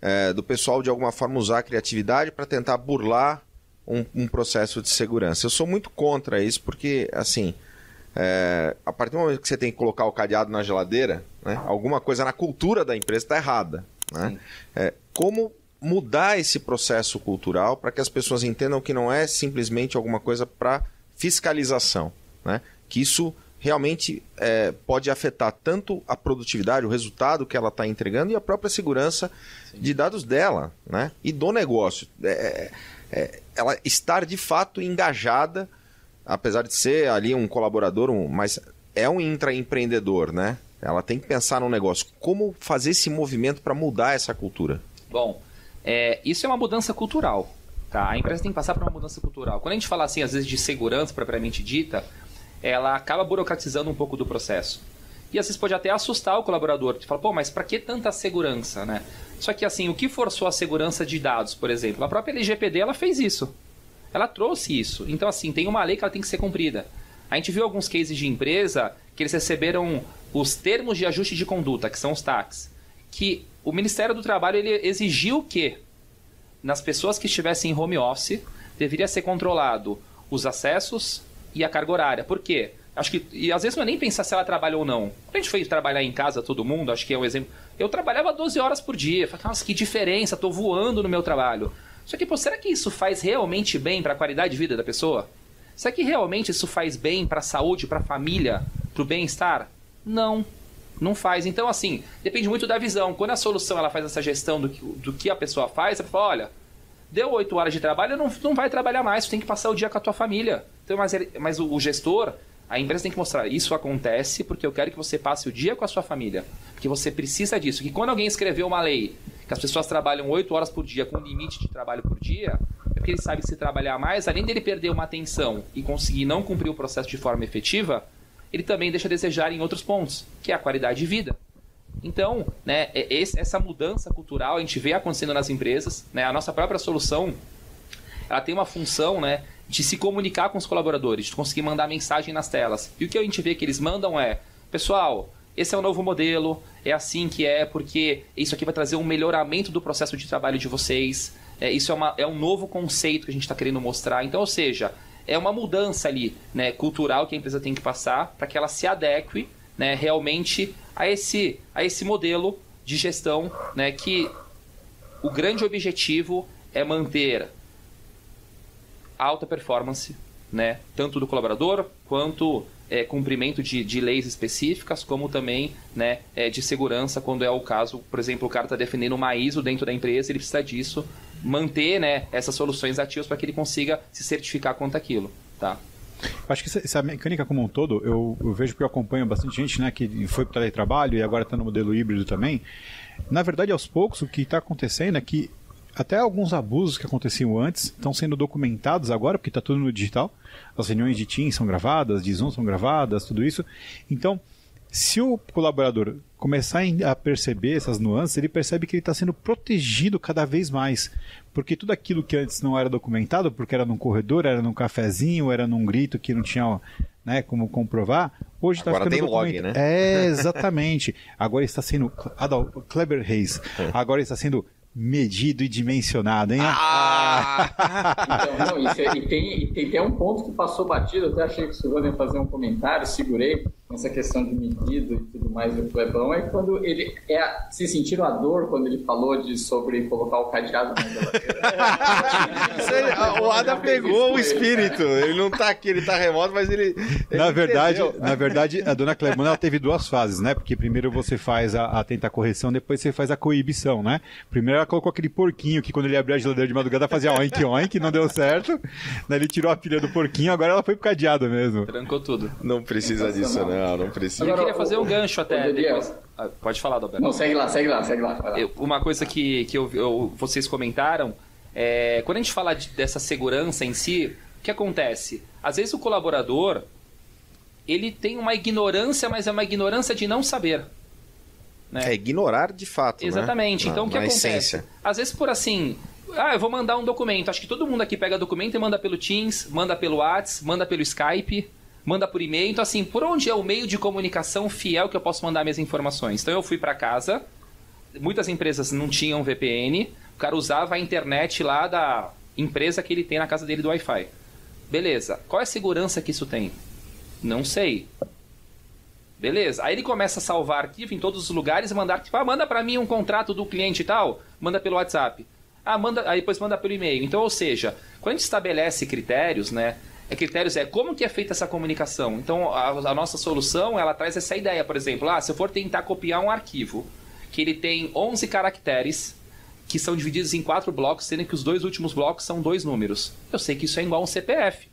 é, do pessoal de alguma forma usar a criatividade para tentar burlar um, um processo de segurança? Eu sou muito contra isso porque, assim, é, a partir do momento que você tem que colocar o cadeado na geladeira, né, alguma coisa na cultura da empresa está errada, né? É, como mudar esse processo cultural para que as pessoas entendam que não é simplesmente alguma coisa para fiscalização, né? Que isso realmente é, pode afetar tanto a produtividade, o resultado que ela está entregando e a própria segurança Sim. de dados dela, né? E do negócio. É, é, ela estar de fato engajada, apesar de ser ali um colaborador, um, mas é um intraempreendedor, né? Ela tem que pensar no negócio. Como fazer esse movimento para mudar essa cultura? Bom, é, isso é uma mudança cultural, tá? A empresa tem que passar por uma mudança cultural. Quando a gente fala assim, às vezes, de segurança propriamente dita, ela acaba burocratizando um pouco do processo. E às vezes pode até assustar o colaborador, que fala, pô, mas para que tanta segurança, né? Só que assim, o que forçou a segurança de dados, por exemplo? A própria L G P D, ela fez isso. Ela trouxe isso. Então assim, tem uma lei que ela tem que ser cumprida. A gente viu alguns cases de empresa que eles receberam os termos de ajuste de conduta, que são os T A Cs, que o Ministério do Trabalho ele exigiu que nas pessoas que estivessem em home office, deveria ser controlado os acessos e a carga horária. Por quê? Acho que, e às vezes não é nem pensar se ela trabalha ou não. Quando a gente foi trabalhar em casa, todo mundo, acho que é um exemplo. Eu trabalhava doze horas por dia. Falei, nossa, que diferença, tô voando no meu trabalho. Só que, pô, será que isso faz realmente bem para a qualidade de vida da pessoa? Será que realmente isso faz bem para a saúde, para a família, para o bem-estar? Não, não faz. Então, assim, depende muito da visão. Quando a solução ela faz essa gestão do que, do que a pessoa faz, ela fala, olha, deu oito horas de trabalho, não, não vai trabalhar mais, tu tem que passar o dia com a tua família. Então, mas ele, mas o, o gestor, a empresa tem que mostrar, isso acontece porque eu quero que você passe o dia com a sua família, porque você precisa disso. Que quando alguém escreveu uma lei que as pessoas trabalham oito horas por dia com limite de trabalho por dia, é porque ele sabe que se trabalhar mais, além dele perder uma atenção e conseguir não cumprir o processo de forma efetiva, ele também deixa a desejar em outros pontos, que é a qualidade de vida. Então, né, essa mudança cultural a gente vê acontecendo nas empresas, né? A nossa própria solução, ela tem uma função, né, de se comunicar com os colaboradores, de conseguir mandar mensagem nas telas. E o que a gente vê que eles mandam é, pessoal, esse é o novo modelo, é assim que é, porque isso aqui vai trazer um melhoramento do processo de trabalho de vocês, é, isso é, uma, é um novo conceito que a gente está querendo mostrar. Então, ou seja, é uma mudança ali, né, cultural que a empresa tem que passar para que ela se adeque, né, realmente a esse, a esse modelo de gestão, né, que o grande objetivo é manter alta performance, né? Tanto do colaborador quanto é, cumprimento de, de leis específicas, como também, né, é, de segurança, quando é o caso, por exemplo, o cara está defendendo uma I S O dentro da empresa, ele precisa disso, manter, né, essas soluções ativas para que ele consiga se certificar quanto aquilo, tá? Acho que essa mecânica como um todo, eu, eu vejo que eu acompanho bastante gente, né, que foi para o teletrabalho e agora está no modelo híbrido também. Na verdade, aos poucos, o que está acontecendo é que até alguns abusos que aconteciam antes estão sendo documentados agora, porque está tudo no digital. As reuniões de Teams são gravadas, de Zoom são gravadas, tudo isso. Então, se o colaborador começar a perceber essas nuances, ele percebe que ele está sendo protegido cada vez mais. Porque tudo aquilo que antes não era documentado, porque era num corredor, era num cafezinho, era num grito que não tinha, né, como comprovar, hoje está ficando documentado. Agora tem log, né? É, exatamente. Agora está sendo... Adal, Kleber Reis. Agora está sendo... medido e dimensionado, hein? Ah! Então, não, isso é, e, tem, e tem até um ponto que passou batido, eu até achei que o Silvano ia fazer um comentário, segurei nessa questão de medido e tudo mais do Clebão, é quando ele é, se sentiram a dor quando ele falou de, sobre colocar o cadeado na geladeira. O Ada pegou o espírito, ele não tá aqui, ele tá remoto, mas ele... ele na, verdade, na verdade, a dona Clebão, ela teve duas fases, né? Porque primeiro você faz a, a tentar correção, depois você faz a coibição, né? Primeiro colocou aquele porquinho que quando ele abria a geladeira de madrugada fazia oink, oink, não deu certo. Ele tirou a pilha do porquinho, agora ela foi pro cadeado mesmo. Trancou tudo. Não precisa disso, não, não precisa. Agora, eu queria fazer um gancho até depois. Ah, pode falar, Adalberto. Não, segue lá, segue lá, segue lá. Eu, uma coisa que, que eu, eu, vocês comentaram, é, quando a gente fala de, dessa segurança em si, o que acontece? Às vezes o colaborador, ele tem uma ignorância, mas é uma ignorância de não saber. Né? É ignorar de fato. Exatamente. Né? Então, o que acontece? Essência. Às vezes, por assim, ah, eu vou mandar um documento. Acho que todo mundo aqui pega documento e manda pelo Teams, manda pelo WhatsApp, manda pelo Skype, manda por e-mail. Então, assim, por onde é o meio de comunicação fiel que eu posso mandar minhas informações? Então, eu fui para casa, muitas empresas não tinham V P N, o cara usava a internet lá da empresa que ele tem na casa dele do Wi-Fi. Beleza. Qual é a segurança que isso tem? Não sei. Beleza, aí ele começa a salvar arquivo em todos os lugares e mandar, tipo, ah, manda pra mim um contrato do cliente e tal, manda pelo WhatsApp. Ah, manda, aí depois manda pelo e-mail. Então, ou seja, quando a gente estabelece critérios, né, critérios é como que é feita essa comunicação. Então, a, a nossa solução, ela traz essa ideia, por exemplo, ah, se eu for tentar copiar um arquivo, que ele tem onze caracteres, que são divididos em quatro blocos, sendo que os dois últimos blocos são dois números. Eu sei que isso é igual a um C P F.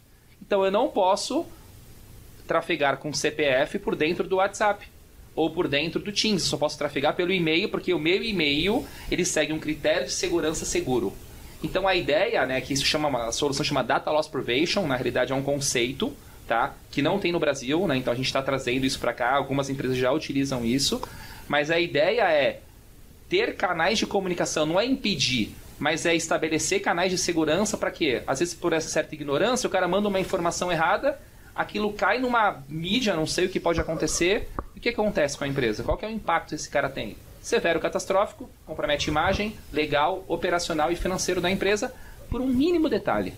Então, eu não posso... trafegar com C P F por dentro do WhatsApp ou por dentro do Teams. Eu só posso trafegar pelo e-mail, porque o meu e-mail ele segue um critério de segurança seguro. Então a ideia, né, que isso chama, uma solução chama Data Loss Prevention, na realidade é um conceito, tá, que não tem no Brasil, né? Então a gente está trazendo isso para cá, algumas empresas já utilizam isso, mas a ideia é ter canais de comunicação, não é impedir, mas é estabelecer canais de segurança para que, às vezes por essa certa ignorância, o cara manda uma informação errada, aquilo cai numa mídia, não sei o que pode acontecer. E o que acontece com a empresa? Qual que é o impacto que esse cara tem? Severo, catastrófico, compromete imagem, legal, operacional e financeiro da empresa por um mínimo detalhe.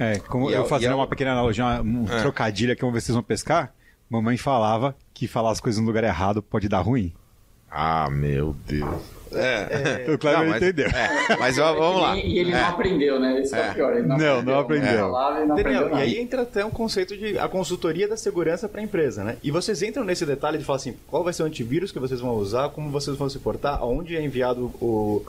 É, como eu, eu fazendo eu... uma pequena analogia, um é. trocadilho aqui, vamos ver se vocês vão pescar. Mamãe falava que falar as coisas no lugar errado pode dar ruim. Ah, meu Deus. É, é, o Kleber não, mas, entendeu. É, mas vamos lá. E ele é. não aprendeu, né? Isso é, é pior. Ele não, não, aprendeu, não aprendeu. Falava, ele não Daniel, aprendeu e aí entra até um conceito de a consultoria da segurança para a empresa, né? E vocês entram nesse detalhe de falar assim, qual vai ser o antivírus que vocês vão usar, como vocês vão se portar, aonde é enviado o...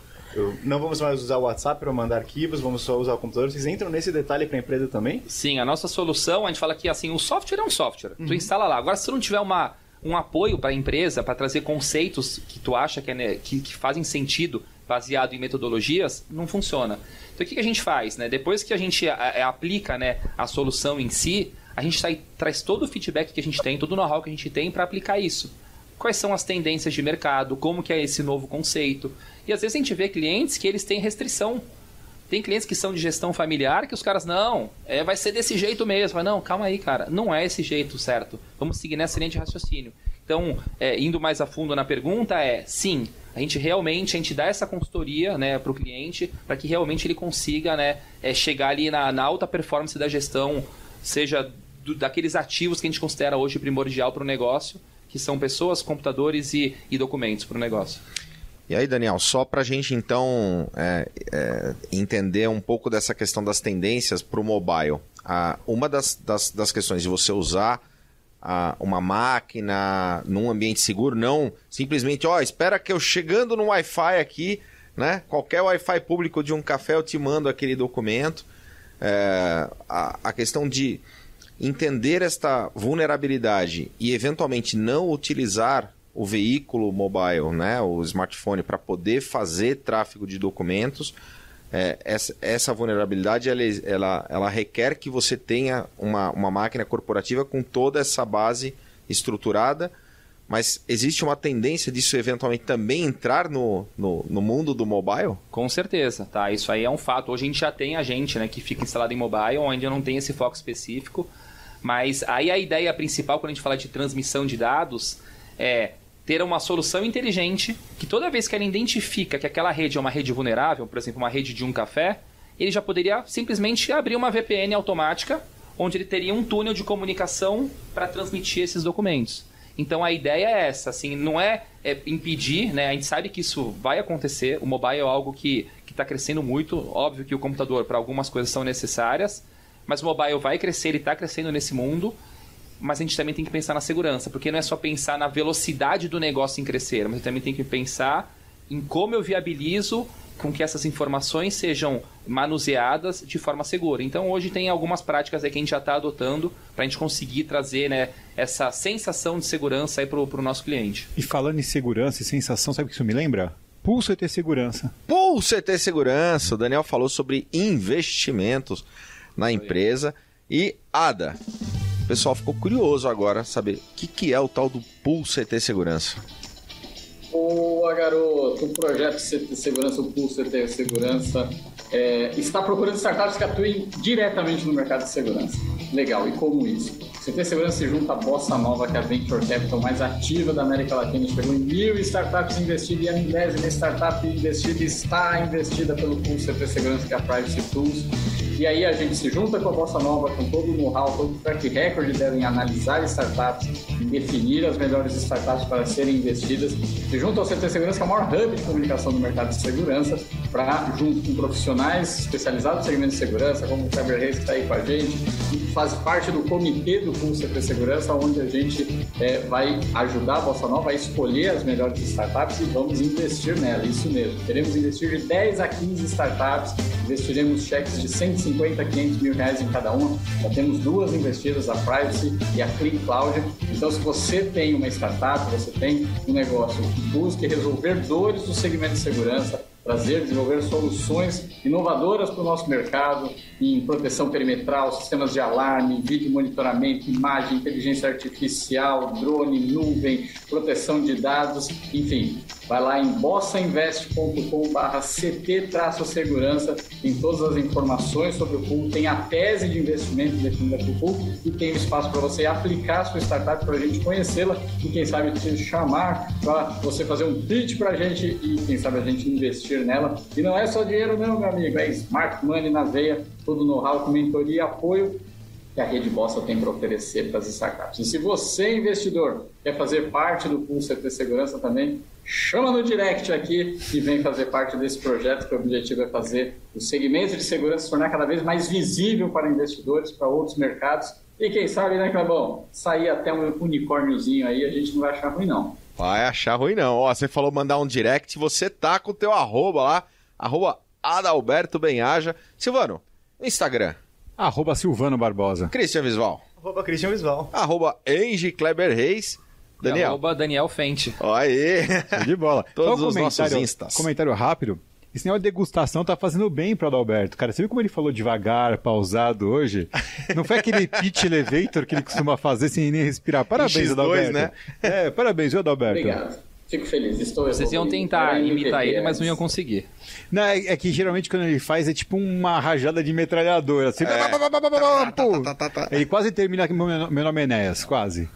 Não vamos mais usar o WhatsApp para mandar arquivos, vamos só usar o computador. Vocês entram nesse detalhe para a empresa também? Sim, a nossa solução, a gente fala que assim, o software é um software. Uhum. Tu instala lá. Agora, se tu não tiver uma... um apoio para a empresa, para trazer conceitos que tu acha que, é, né, que, que fazem sentido baseado em metodologias, não funciona. Então, o que, que a gente faz? Né? Depois que a gente a, a, aplica, né, a solução em si, a gente sai, traz todo o feedback que a gente tem, todo o know-how que a gente tem para aplicar isso. Quais são as tendências de mercado, como que é esse novo conceito. E às vezes a gente vê clientes que eles têm restrição. Tem clientes que são de gestão familiar que os caras, não, é, vai ser desse jeito mesmo. Mas não, calma aí, cara, não é esse jeito, certo? Vamos seguir nessa linha de raciocínio. Então, é, indo mais a fundo na pergunta, é sim, a gente realmente, a gente dá essa consultoria, né, para o cliente, para que realmente ele consiga, né, é, chegar ali na, na alta performance da gestão, seja do, daqueles ativos que a gente considera hoje primordial para o negócio, que são pessoas, computadores e, e documentos para o negócio. E aí, Daniel, só para a gente, então, é, é, entender um pouco dessa questão das tendências para o mobile. Ah, uma das, das, das questões de você usar a, uma máquina num ambiente seguro, não simplesmente, ó, espera que eu chegando no Wi-Fi aqui, né? Qualquer Wi-Fi público de um café eu te mando aquele documento. É, a, a questão de entender esta vulnerabilidade e eventualmente não utilizar o veículo mobile, né, o smartphone, para poder fazer tráfego de documentos, é, essa, essa vulnerabilidade ela, ela, ela requer que você tenha uma, uma máquina corporativa com toda essa base estruturada, mas existe uma tendência disso eventualmente também entrar no, no, no mundo do mobile? Com certeza, tá? Isso aí é um fato. Hoje a gente já tem a gente, né, que fica instalado em mobile, onde não tem esse foco específico, mas aí a ideia principal quando a gente fala de transmissão de dados é ter uma solução inteligente que toda vez que ela identifica que aquela rede é uma rede vulnerável, por exemplo, uma rede de um café, ele já poderia simplesmente abrir uma V P N automática, onde ele teria um túnel de comunicação para transmitir esses documentos. Então a ideia é essa, assim, não é, é impedir, né? A gente sabe que isso vai acontecer, o mobile é algo que está crescendo muito, óbvio que o computador para algumas coisas são necessárias, mas o mobile vai crescer, ele está crescendo nesse mundo, mas a gente também tem que pensar na segurança, porque não é só pensar na velocidade do negócio em crescer, mas também tem que pensar em como eu viabilizo com que essas informações sejam manuseadas de forma segura. Então hoje tem algumas práticas aí que a gente já está adotando para a gente conseguir trazer, né, essa sensação de segurança para o nosso cliente. E falando em segurança e sensação, sabe o que isso me lembra? Pool C T Segurança. Pool C T Segurança. O Daniel falou sobre investimentos na empresa. E Ada, o pessoal ficou curioso agora saber o que, que é o tal do Pool C T Segurança. Boa, garoto. O projeto C T Segurança, o Pool C T Segurança, é, está procurando startups que atuem diretamente no mercado de segurança. Legal, e como isso? C T Segurança se junta à Bossa Nova, que é a Venture Capital mais ativa da América Latina. Chegou em mil startups investidas e a milésima startup investida está investida pelo Pool C T Segurança, que é a Privacy Tools. E aí a gente se junta com a Bossa Nova, com todo o know-how, todo o track record dela em analisar startups, em definir as melhores startups para serem investidas. Se junta ao C T Segurança, que é o maior hub de comunicação do mercado de segurança, para, junto com profissionais especializados no segmento de segurança, como o Kleber Reis, que está aí com a gente, e faz parte do comitê do Pool C T Segurança, onde a gente é, vai ajudar a Bossa Nova a escolher as melhores startups e vamos investir nela, isso mesmo. Queremos investir de dez a quinze startups, investiremos cheques de cento e cinquenta a quinhentos mil reais em cada uma. Já temos duas investidas, a Privacy e a Clean Cloud. Então, se você tem uma startup, você tem um negócio que busque resolver dores do segmento de segurança, trazer, desenvolver soluções inovadoras para o nosso mercado em proteção perimetral, sistemas de alarme, vídeo monitoramento, imagem, inteligência artificial, drone, nuvem, proteção de dados, enfim. Vai lá em bossa invest ponto com barra C T segurança, tem todas as informações sobre o pool, tem a tese de investimento definida para o pool e tem um espaço para você aplicar a sua startup, para a gente conhecê-la e quem sabe te chamar para você fazer um pitch para a gente e quem sabe a gente investir nela. E não é só dinheiro não, meu amigo, é smart money na veia, todo know-how, com mentoria e apoio que a Rede Bossa tem para oferecer para as startups. E se você, investidor, quer fazer parte do Pool C T Segurança também, chama no direct aqui e vem fazer parte desse projeto, que o objetivo é fazer o segmento de segurança se tornar cada vez mais visível para investidores, para outros mercados e quem sabe, né, Clebão, sair até um unicórniozinho aí, a gente não vai achar ruim não. Vai achar ruim não. Ó, você falou mandar um direct, você tá com o teu arroba lá, arroba Adalberto Bem Haja. Silvano, Instagram. Arroba Silvano Barbosa. Christian Visval. Arroba Christian Visval. Arroba Engie Kleber Reis. Daniel. Arroba Daniel Fente. Aí. De bola. Todos então, os nossos instas. Comentário rápido. Esse negócio de degustação tá fazendo bem pro Adalberto. Cara, você viu como ele falou devagar, pausado hoje? Não foi aquele pitch elevator que ele costuma fazer sem nem respirar. Parabéns, Adalberto. Né? É, parabéns, viu, Adalberto? Obrigado. Fico feliz. Estou Vocês iam tentar imitar ele, mas não iam conseguir. Não, é, é que geralmente quando ele faz é tipo uma rajada de metralhadora. Assim, é. Pá, pá, pá, pá, pá, tá, tá, tá, tá, tá. Ele quase termina aqui, meu, meu nome é Enéas, quase.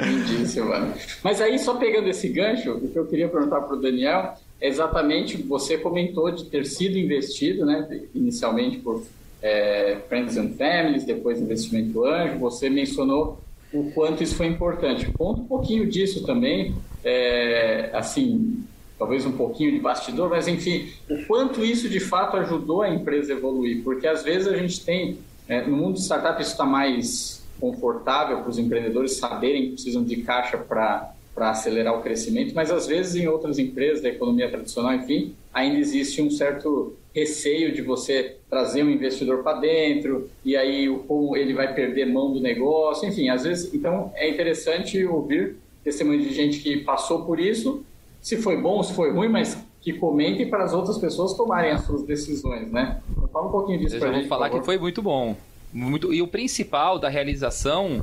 Lindíssimo, mano. Mas aí, só pegando esse gancho, o que eu queria perguntar pro Daniel... Exatamente, você comentou de ter sido investido, né, inicialmente por é, Friends and Families, depois investimento anjo, você mencionou o quanto isso foi importante. Conta um pouquinho disso também, é, assim, talvez um pouquinho de bastidor, mas enfim, o quanto isso de fato ajudou a empresa a evoluir, porque às vezes a gente tem, é, no mundo de startup isso está mais... confortável para os empreendedores saberem que precisam de caixa para para acelerar o crescimento, mas às vezes em outras empresas da economia tradicional, enfim, ainda existe um certo receio de você trazer um investidor para dentro e aí como ele vai perder mão do negócio, enfim, às vezes, então é interessante ouvir testemunho de gente que passou por isso, se foi bom, se foi ruim, mas que comentem para as outras pessoas tomarem as suas decisões, né? Então, fala um pouquinho disso para a gente. Eu vou falar que foi muito bom, muito, e o principal da realização,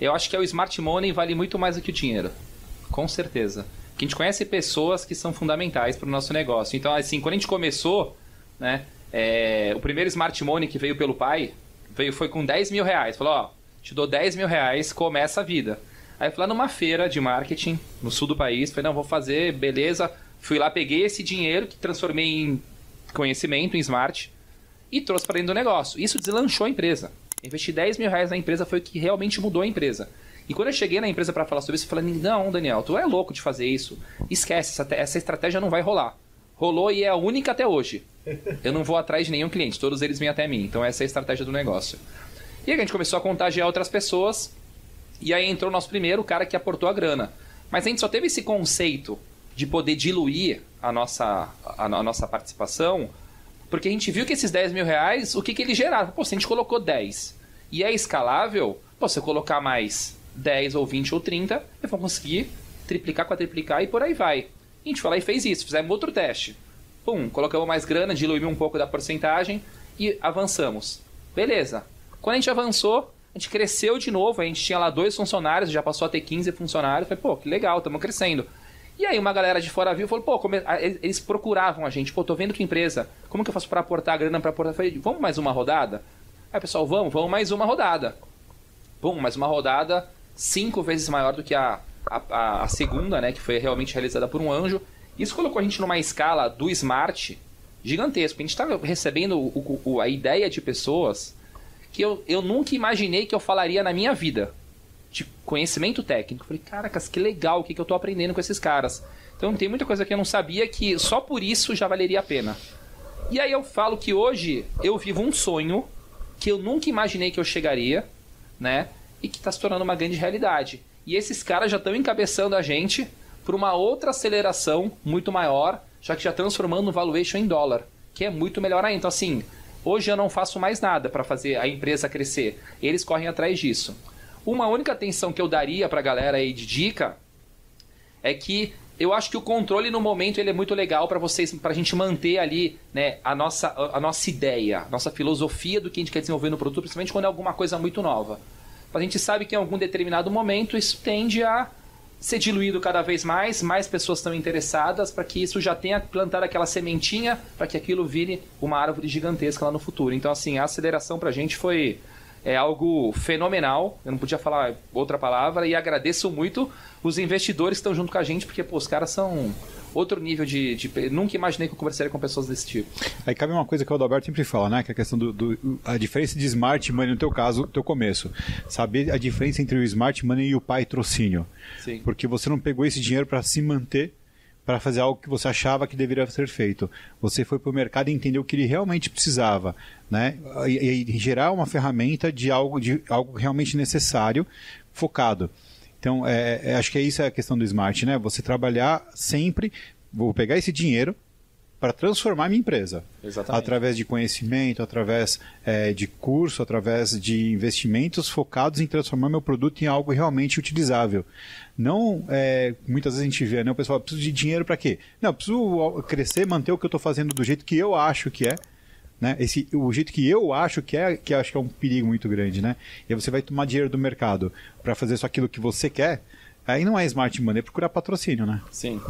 eu acho que é o smart money vale muito mais do que o dinheiro. Com certeza. Porque a gente conhece pessoas que são fundamentais para o nosso negócio. Então, assim, quando a gente começou, né, é, o primeiro smart money que veio pelo pai veio, foi com dez mil reais. Falou, ó, te dou dez mil reais, começa a vida. Aí eu fui lá numa feira de marketing no sul do país. Falei, não, vou fazer, beleza. Fui lá, peguei esse dinheiro que transformei em conhecimento, em smart, e trouxe para dentro do negócio. Isso deslanchou a empresa. Investi dez mil reais na empresa, foi o que realmente mudou a empresa. E quando eu cheguei na empresa para falar sobre isso, eu falei, não, Daniel, tu é louco de fazer isso. Esquece, essa, essa estratégia não vai rolar. Rolou e é a única até hoje. Eu não vou atrás de nenhum cliente, todos eles vêm até mim. Então essa é a estratégia do negócio. E aí a gente começou a contagiar outras pessoas. E aí entrou o nosso primeiro cara que aportou a grana. Mas a gente só teve esse conceito de poder diluir a nossa, a, a nossa participação, porque a gente viu que esses dez mil reais, o que, que ele gerava? Pô, se a gente colocou dez e é escalável, pô, se eu colocar mais dez ou vinte ou trinta, eu vou conseguir triplicar, quadriplicar e por aí vai. A gente foi lá e fez isso, fizemos outro teste. Pum, colocamos mais grana, diluímos um pouco da porcentagem e avançamos. Beleza. Quando a gente avançou, a gente cresceu de novo, a gente tinha lá dois funcionários, já passou a ter quinze funcionários. Falei, pô, que legal, estamos crescendo. E aí uma galera de fora viu e falou, pô, como... eles procuravam a gente. Pô, tô vendo que empresa, como que eu faço para aportar a grana para aportar? Eu falei, vamos mais uma rodada? Aí pessoal, vamos, vamos mais uma rodada. Pum, mais uma rodada... cinco vezes maior do que a, a, a segunda, né, que foi realmente realizada por um anjo. Isso colocou a gente numa escala do smart gigantesco. A gente estava recebendo o, o, a ideia de pessoas que eu, eu nunca imaginei que eu falaria na minha vida, de conhecimento técnico. Eu falei, caracas, que legal, o que, que eu estou aprendendo com esses caras. Então tem muita coisa que eu não sabia que só por isso já valeria a pena. E aí eu falo que hoje eu vivo um sonho que eu nunca imaginei que eu chegaria, né? E que está se tornando uma grande realidade. E esses caras já estão encabeçando a gente para uma outra aceleração muito maior, já que já transformando o valuation em dólar, que é muito melhor ainda. Então, assim, hoje eu não faço mais nada para fazer a empresa crescer. Eles correm atrás disso. Uma única atenção que eu daria para a galera aí de dica é que eu acho que o controle no momento ele é muito legal para vocês, para a gente manter ali, né, a, nossa, a nossa ideia, a nossa filosofia do que a gente quer desenvolver no produto, principalmente quando é alguma coisa muito nova. A gente sabe que em algum determinado momento isso tende a ser diluído cada vez mais, mais pessoas estão interessadas para que isso já tenha plantado aquela sementinha para que aquilo vire uma árvore gigantesca lá no futuro. Então, assim, a aceleração para a gente foi é, algo fenomenal, eu não podia falar outra palavra, e agradeço muito os investidores que estão junto com a gente, porque pô, os caras são... outro nível de, de... Nunca imaginei que eu conversaria com pessoas desse tipo. Aí cabe uma coisa que o Adalberto sempre fala, né? Que é a questão do, do... a diferença de smart money, no teu caso, teu começo. Saber a diferença entre o smart money e o patrocínio. Sim. Porque você não pegou esse dinheiro para se manter, para fazer algo que você achava que deveria ser feito. Você foi para o mercado e entendeu o que ele realmente precisava, né? E, e gerar uma ferramenta de algo, de algo realmente necessário, focado. Então, é, acho que é isso a questão do smart, né? Você trabalhar sempre, vou pegar esse dinheiro para transformar a minha empresa. Exatamente. Através de conhecimento, através é, de curso, através de investimentos focados em transformar meu produto em algo realmente utilizável. Não, é, muitas vezes a gente vê, né? O pessoal, preciso de dinheiro para quê? Não, preciso crescer, manter o que eu estou fazendo do jeito que eu acho que é. Né? Esse, o jeito que eu acho que é, que eu acho que é um perigo muito grande, né? E aí você vai tomar dinheiro do mercado para fazer só aquilo que você quer, aí não é smart money, é procurar patrocínio, né? Sim,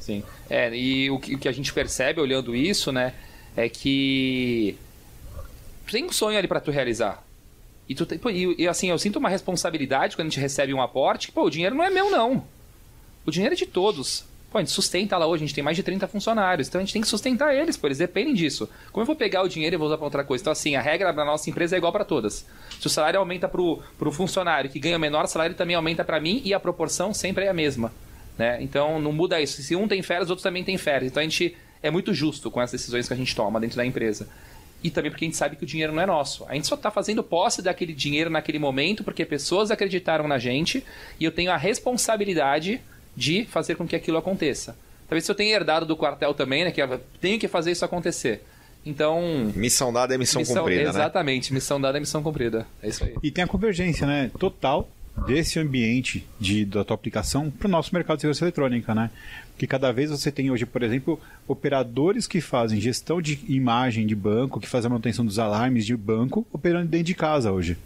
sim. É, e o que, o que a gente percebe olhando isso, né, é que tem um sonho ali para tu realizar. E, tu tem, pô, e, e assim, eu sinto uma responsabilidade quando a gente recebe um aporte, que pô, o dinheiro não é meu, não. O dinheiro é de todos. Pô, a gente sustenta lá hoje, a gente tem mais de trinta funcionários, então a gente tem que sustentar eles, pô, eles dependem disso. Como eu vou pegar o dinheiro e vou usar para outra coisa? Então, assim, a regra da nossa empresa é igual para todas. Se o salário aumenta para o funcionário que ganha menor, o salário também aumenta para mim e a proporção sempre é a mesma, né? Então, não muda isso. Se um tem férias, os outros também têm férias. Então, a gente é muito justo com as decisões que a gente toma dentro da empresa. e também porque a gente sabe que o dinheiro não é nosso. A gente só está fazendo posse daquele dinheiro naquele momento porque pessoas acreditaram na gente e eu tenho a responsabilidade de fazer com que aquilo aconteça. Talvez se eu tenha herdado do quartel também, né, que eu tenho que fazer isso acontecer. Então... Missão dada é missão, missão cumprida, exatamente, né? Missão dada é missão cumprida. É isso aí. E tem a convergência, né, total desse ambiente de, da tua aplicação para o nosso mercado de segurança eletrônica, né? Porque cada vez você tem hoje, por exemplo, operadores que fazem gestão de imagem de banco, que fazem a manutenção dos alarmes de banco, operando dentro de casa hoje.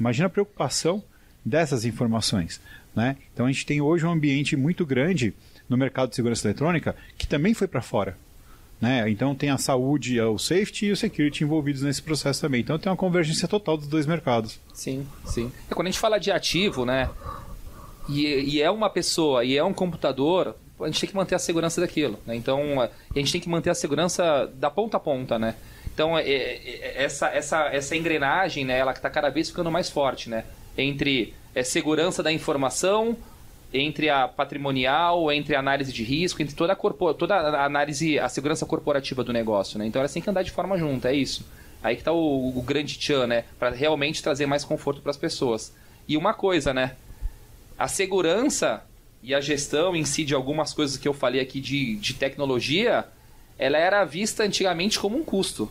Imagina a preocupação dessas informações, né? Então a gente tem hoje um ambiente muito grande no mercado de segurança eletrônica que também foi para fora, né? Então tem a saúde, o safety e o security envolvidos nesse processo também. Então tem uma convergência total dos dois mercados. Sim, sim. É, quando a gente fala de ativo, né? E, e é uma pessoa, e é um computador, a gente tem que manter a segurança daquilo, né? Então a gente tem que manter a segurança da ponta a ponta, né? Então é, é, essa, essa, essa engrenagem, né? Ela está cada vez ficando mais forte, né? Entre é, segurança da informação, entre a patrimonial, entre a análise de risco, entre toda a, corpo, toda a análise, a segurança corporativa do negócio, né? Então elas têm que andar de forma junta, é isso. Aí que está o, o grande tchan, né? Para realmente trazer mais conforto para as pessoas. E uma coisa, né? A segurança e a gestão em si de algumas coisas que eu falei aqui de, de tecnologia, ela era vista antigamente como um custo.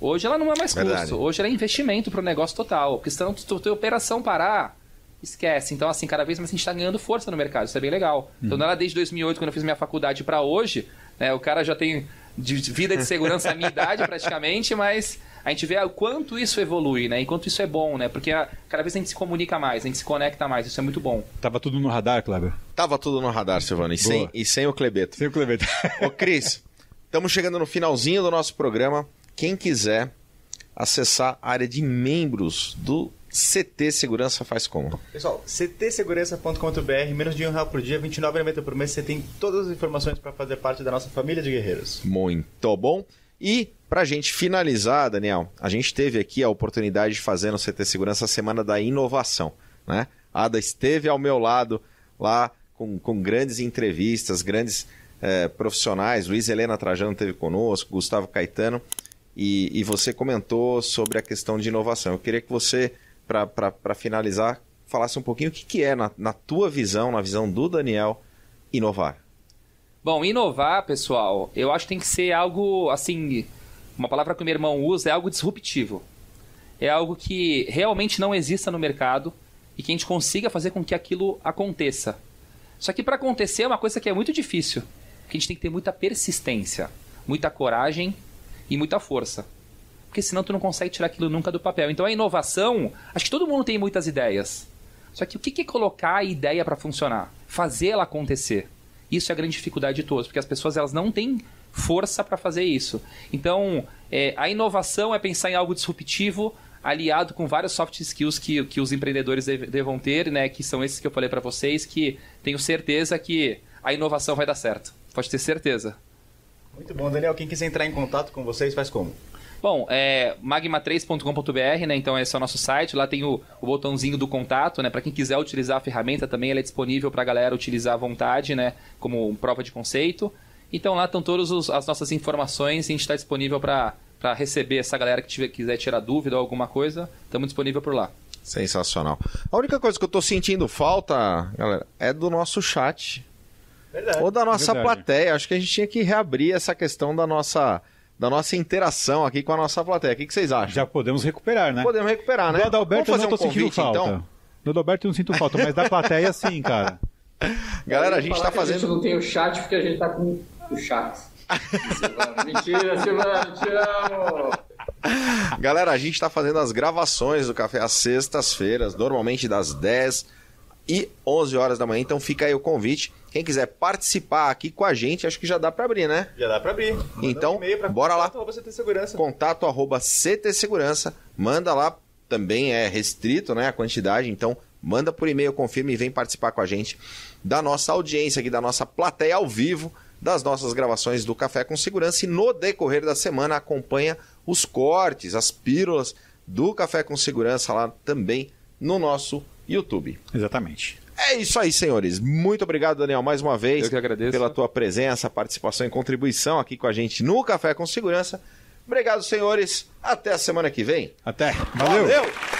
Hoje ela não é mais Verdade. custo. Hoje ela é investimento para o negócio total. Porque senão tu tem operação parar... esquece. Então, assim, cada vez mais a gente está ganhando força no mercado. Isso é bem legal. Uhum. Então, não era desde dois mil e oito, quando eu fiz minha faculdade, para hoje, né, o cara já tem de vida de segurança a minha idade, praticamente, mas a gente vê o quanto isso evolui, né? E quanto isso é bom, né? Porque a, cada vez a gente se comunica mais, a gente se conecta mais. Isso é muito bom. Tava tudo no radar, Kleber? Tava tudo no radar, Silvano. E, sem, e sem o Klebeto. Sem o Klebeto. Ô, Cris, estamos chegando no finalzinho do nosso programa. Quem quiser acessar a área de membros do C T Segurança faz como? Pessoal, c t segurança ponto com ponto b r, menos de um real por dia, vinte e nove reais e noventa centavos por mês, você tem todas as informações para fazer parte da nossa família de guerreiros. Muito bom. E para a gente finalizar, Daniel, a gente teve aqui a oportunidade de fazer no C T Segurança a Semana da Inovação, né? A Ada esteve ao meu lado lá com, com grandes entrevistas, grandes eh, profissionais. Luiz Helena Trajano esteve conosco, Gustavo Caetano, e, e você comentou sobre a questão de inovação. Eu queria que você, para finalizar, falasse um pouquinho o que, que é, na, na tua visão, na visão do Daniel, inovar. Bom, inovar, pessoal, eu acho que tem que ser algo, assim, uma palavra que o meu irmão usa, é algo disruptivo. É algo que realmente não exista no mercado e que a gente consiga fazer com que aquilo aconteça. Só que para acontecer é uma coisa que é muito difícil, porque a gente tem que ter muita persistência, muita coragem e muita força. Porque senão tu não consegue tirar aquilo nunca do papel. Então a inovação, acho que todo mundo tem muitas ideias. Só que o que é colocar a ideia para funcionar? Fazer ela acontecer. Isso é a grande dificuldade de todos, porque as pessoas elas não têm força para fazer isso. Então é, a inovação é pensar em algo disruptivo, aliado com vários soft skills que, que os empreendedores devam ter, né? Que são esses que eu falei para vocês, que tenho certeza que a inovação vai dar certo. Pode ter certeza. Muito bom, Daniel. Quem quiser entrar em contato com vocês, faz como? Bom, é magma três ponto com ponto b r, né? Então esse é o nosso site, lá tem o, o botãozinho do contato, né? Para quem quiser utilizar a ferramenta também, ela é disponível para a galera utilizar à vontade, né? Como prova de conceito. Então lá estão todas os, as nossas informações e a gente está disponível para receber essa galera que tiver, quiser tirar dúvida ou alguma coisa, estamos disponível por lá. Sensacional. A única coisa que eu estou sentindo falta, galera, é do nosso chat. Verdade. Ou da nossa Verdade. plateia. Acho que a gente tinha que reabrir essa questão da nossa... da nossa interação aqui com a nossa plateia. O que vocês acham? Já podemos recuperar, né? Podemos recuperar, né? Do Adalberto eu não estou um sentindo falta. Então? Do Adalberto eu não sinto falta, mas da plateia sim, cara. Galera, a gente está fazendo... A gente não tem o chat porque a gente está com o chat. Mentira, Silvano, te amo! Galera, a gente está fazendo as gravações do Café às sextas-feiras, normalmente das dez e onze horas da manhã. Então fica aí o convite. Quem quiser participar aqui com a gente, acho que já dá para abrir, né? Já dá para abrir. Manda então, um pra bora contato, lá. Arroba C T Segurança. Contato arroba C T Segurança. Manda lá, também é restrito, né, a quantidade. Então, manda por e-mail, confirma e vem participar com a gente da nossa audiência aqui, da nossa plateia ao vivo, das nossas gravações do Café com Segurança. E no decorrer da semana, acompanha os cortes, as pílulas do Café com Segurança lá também no nosso YouTube. Exatamente. É isso aí, senhores. Muito obrigado, Daniel, mais uma vez. Eu que agradeço pela tua presença, participação e contribuição aqui com a gente no Café com Segurança. Obrigado, senhores. Até a semana que vem. Até. Valeu. Valeu.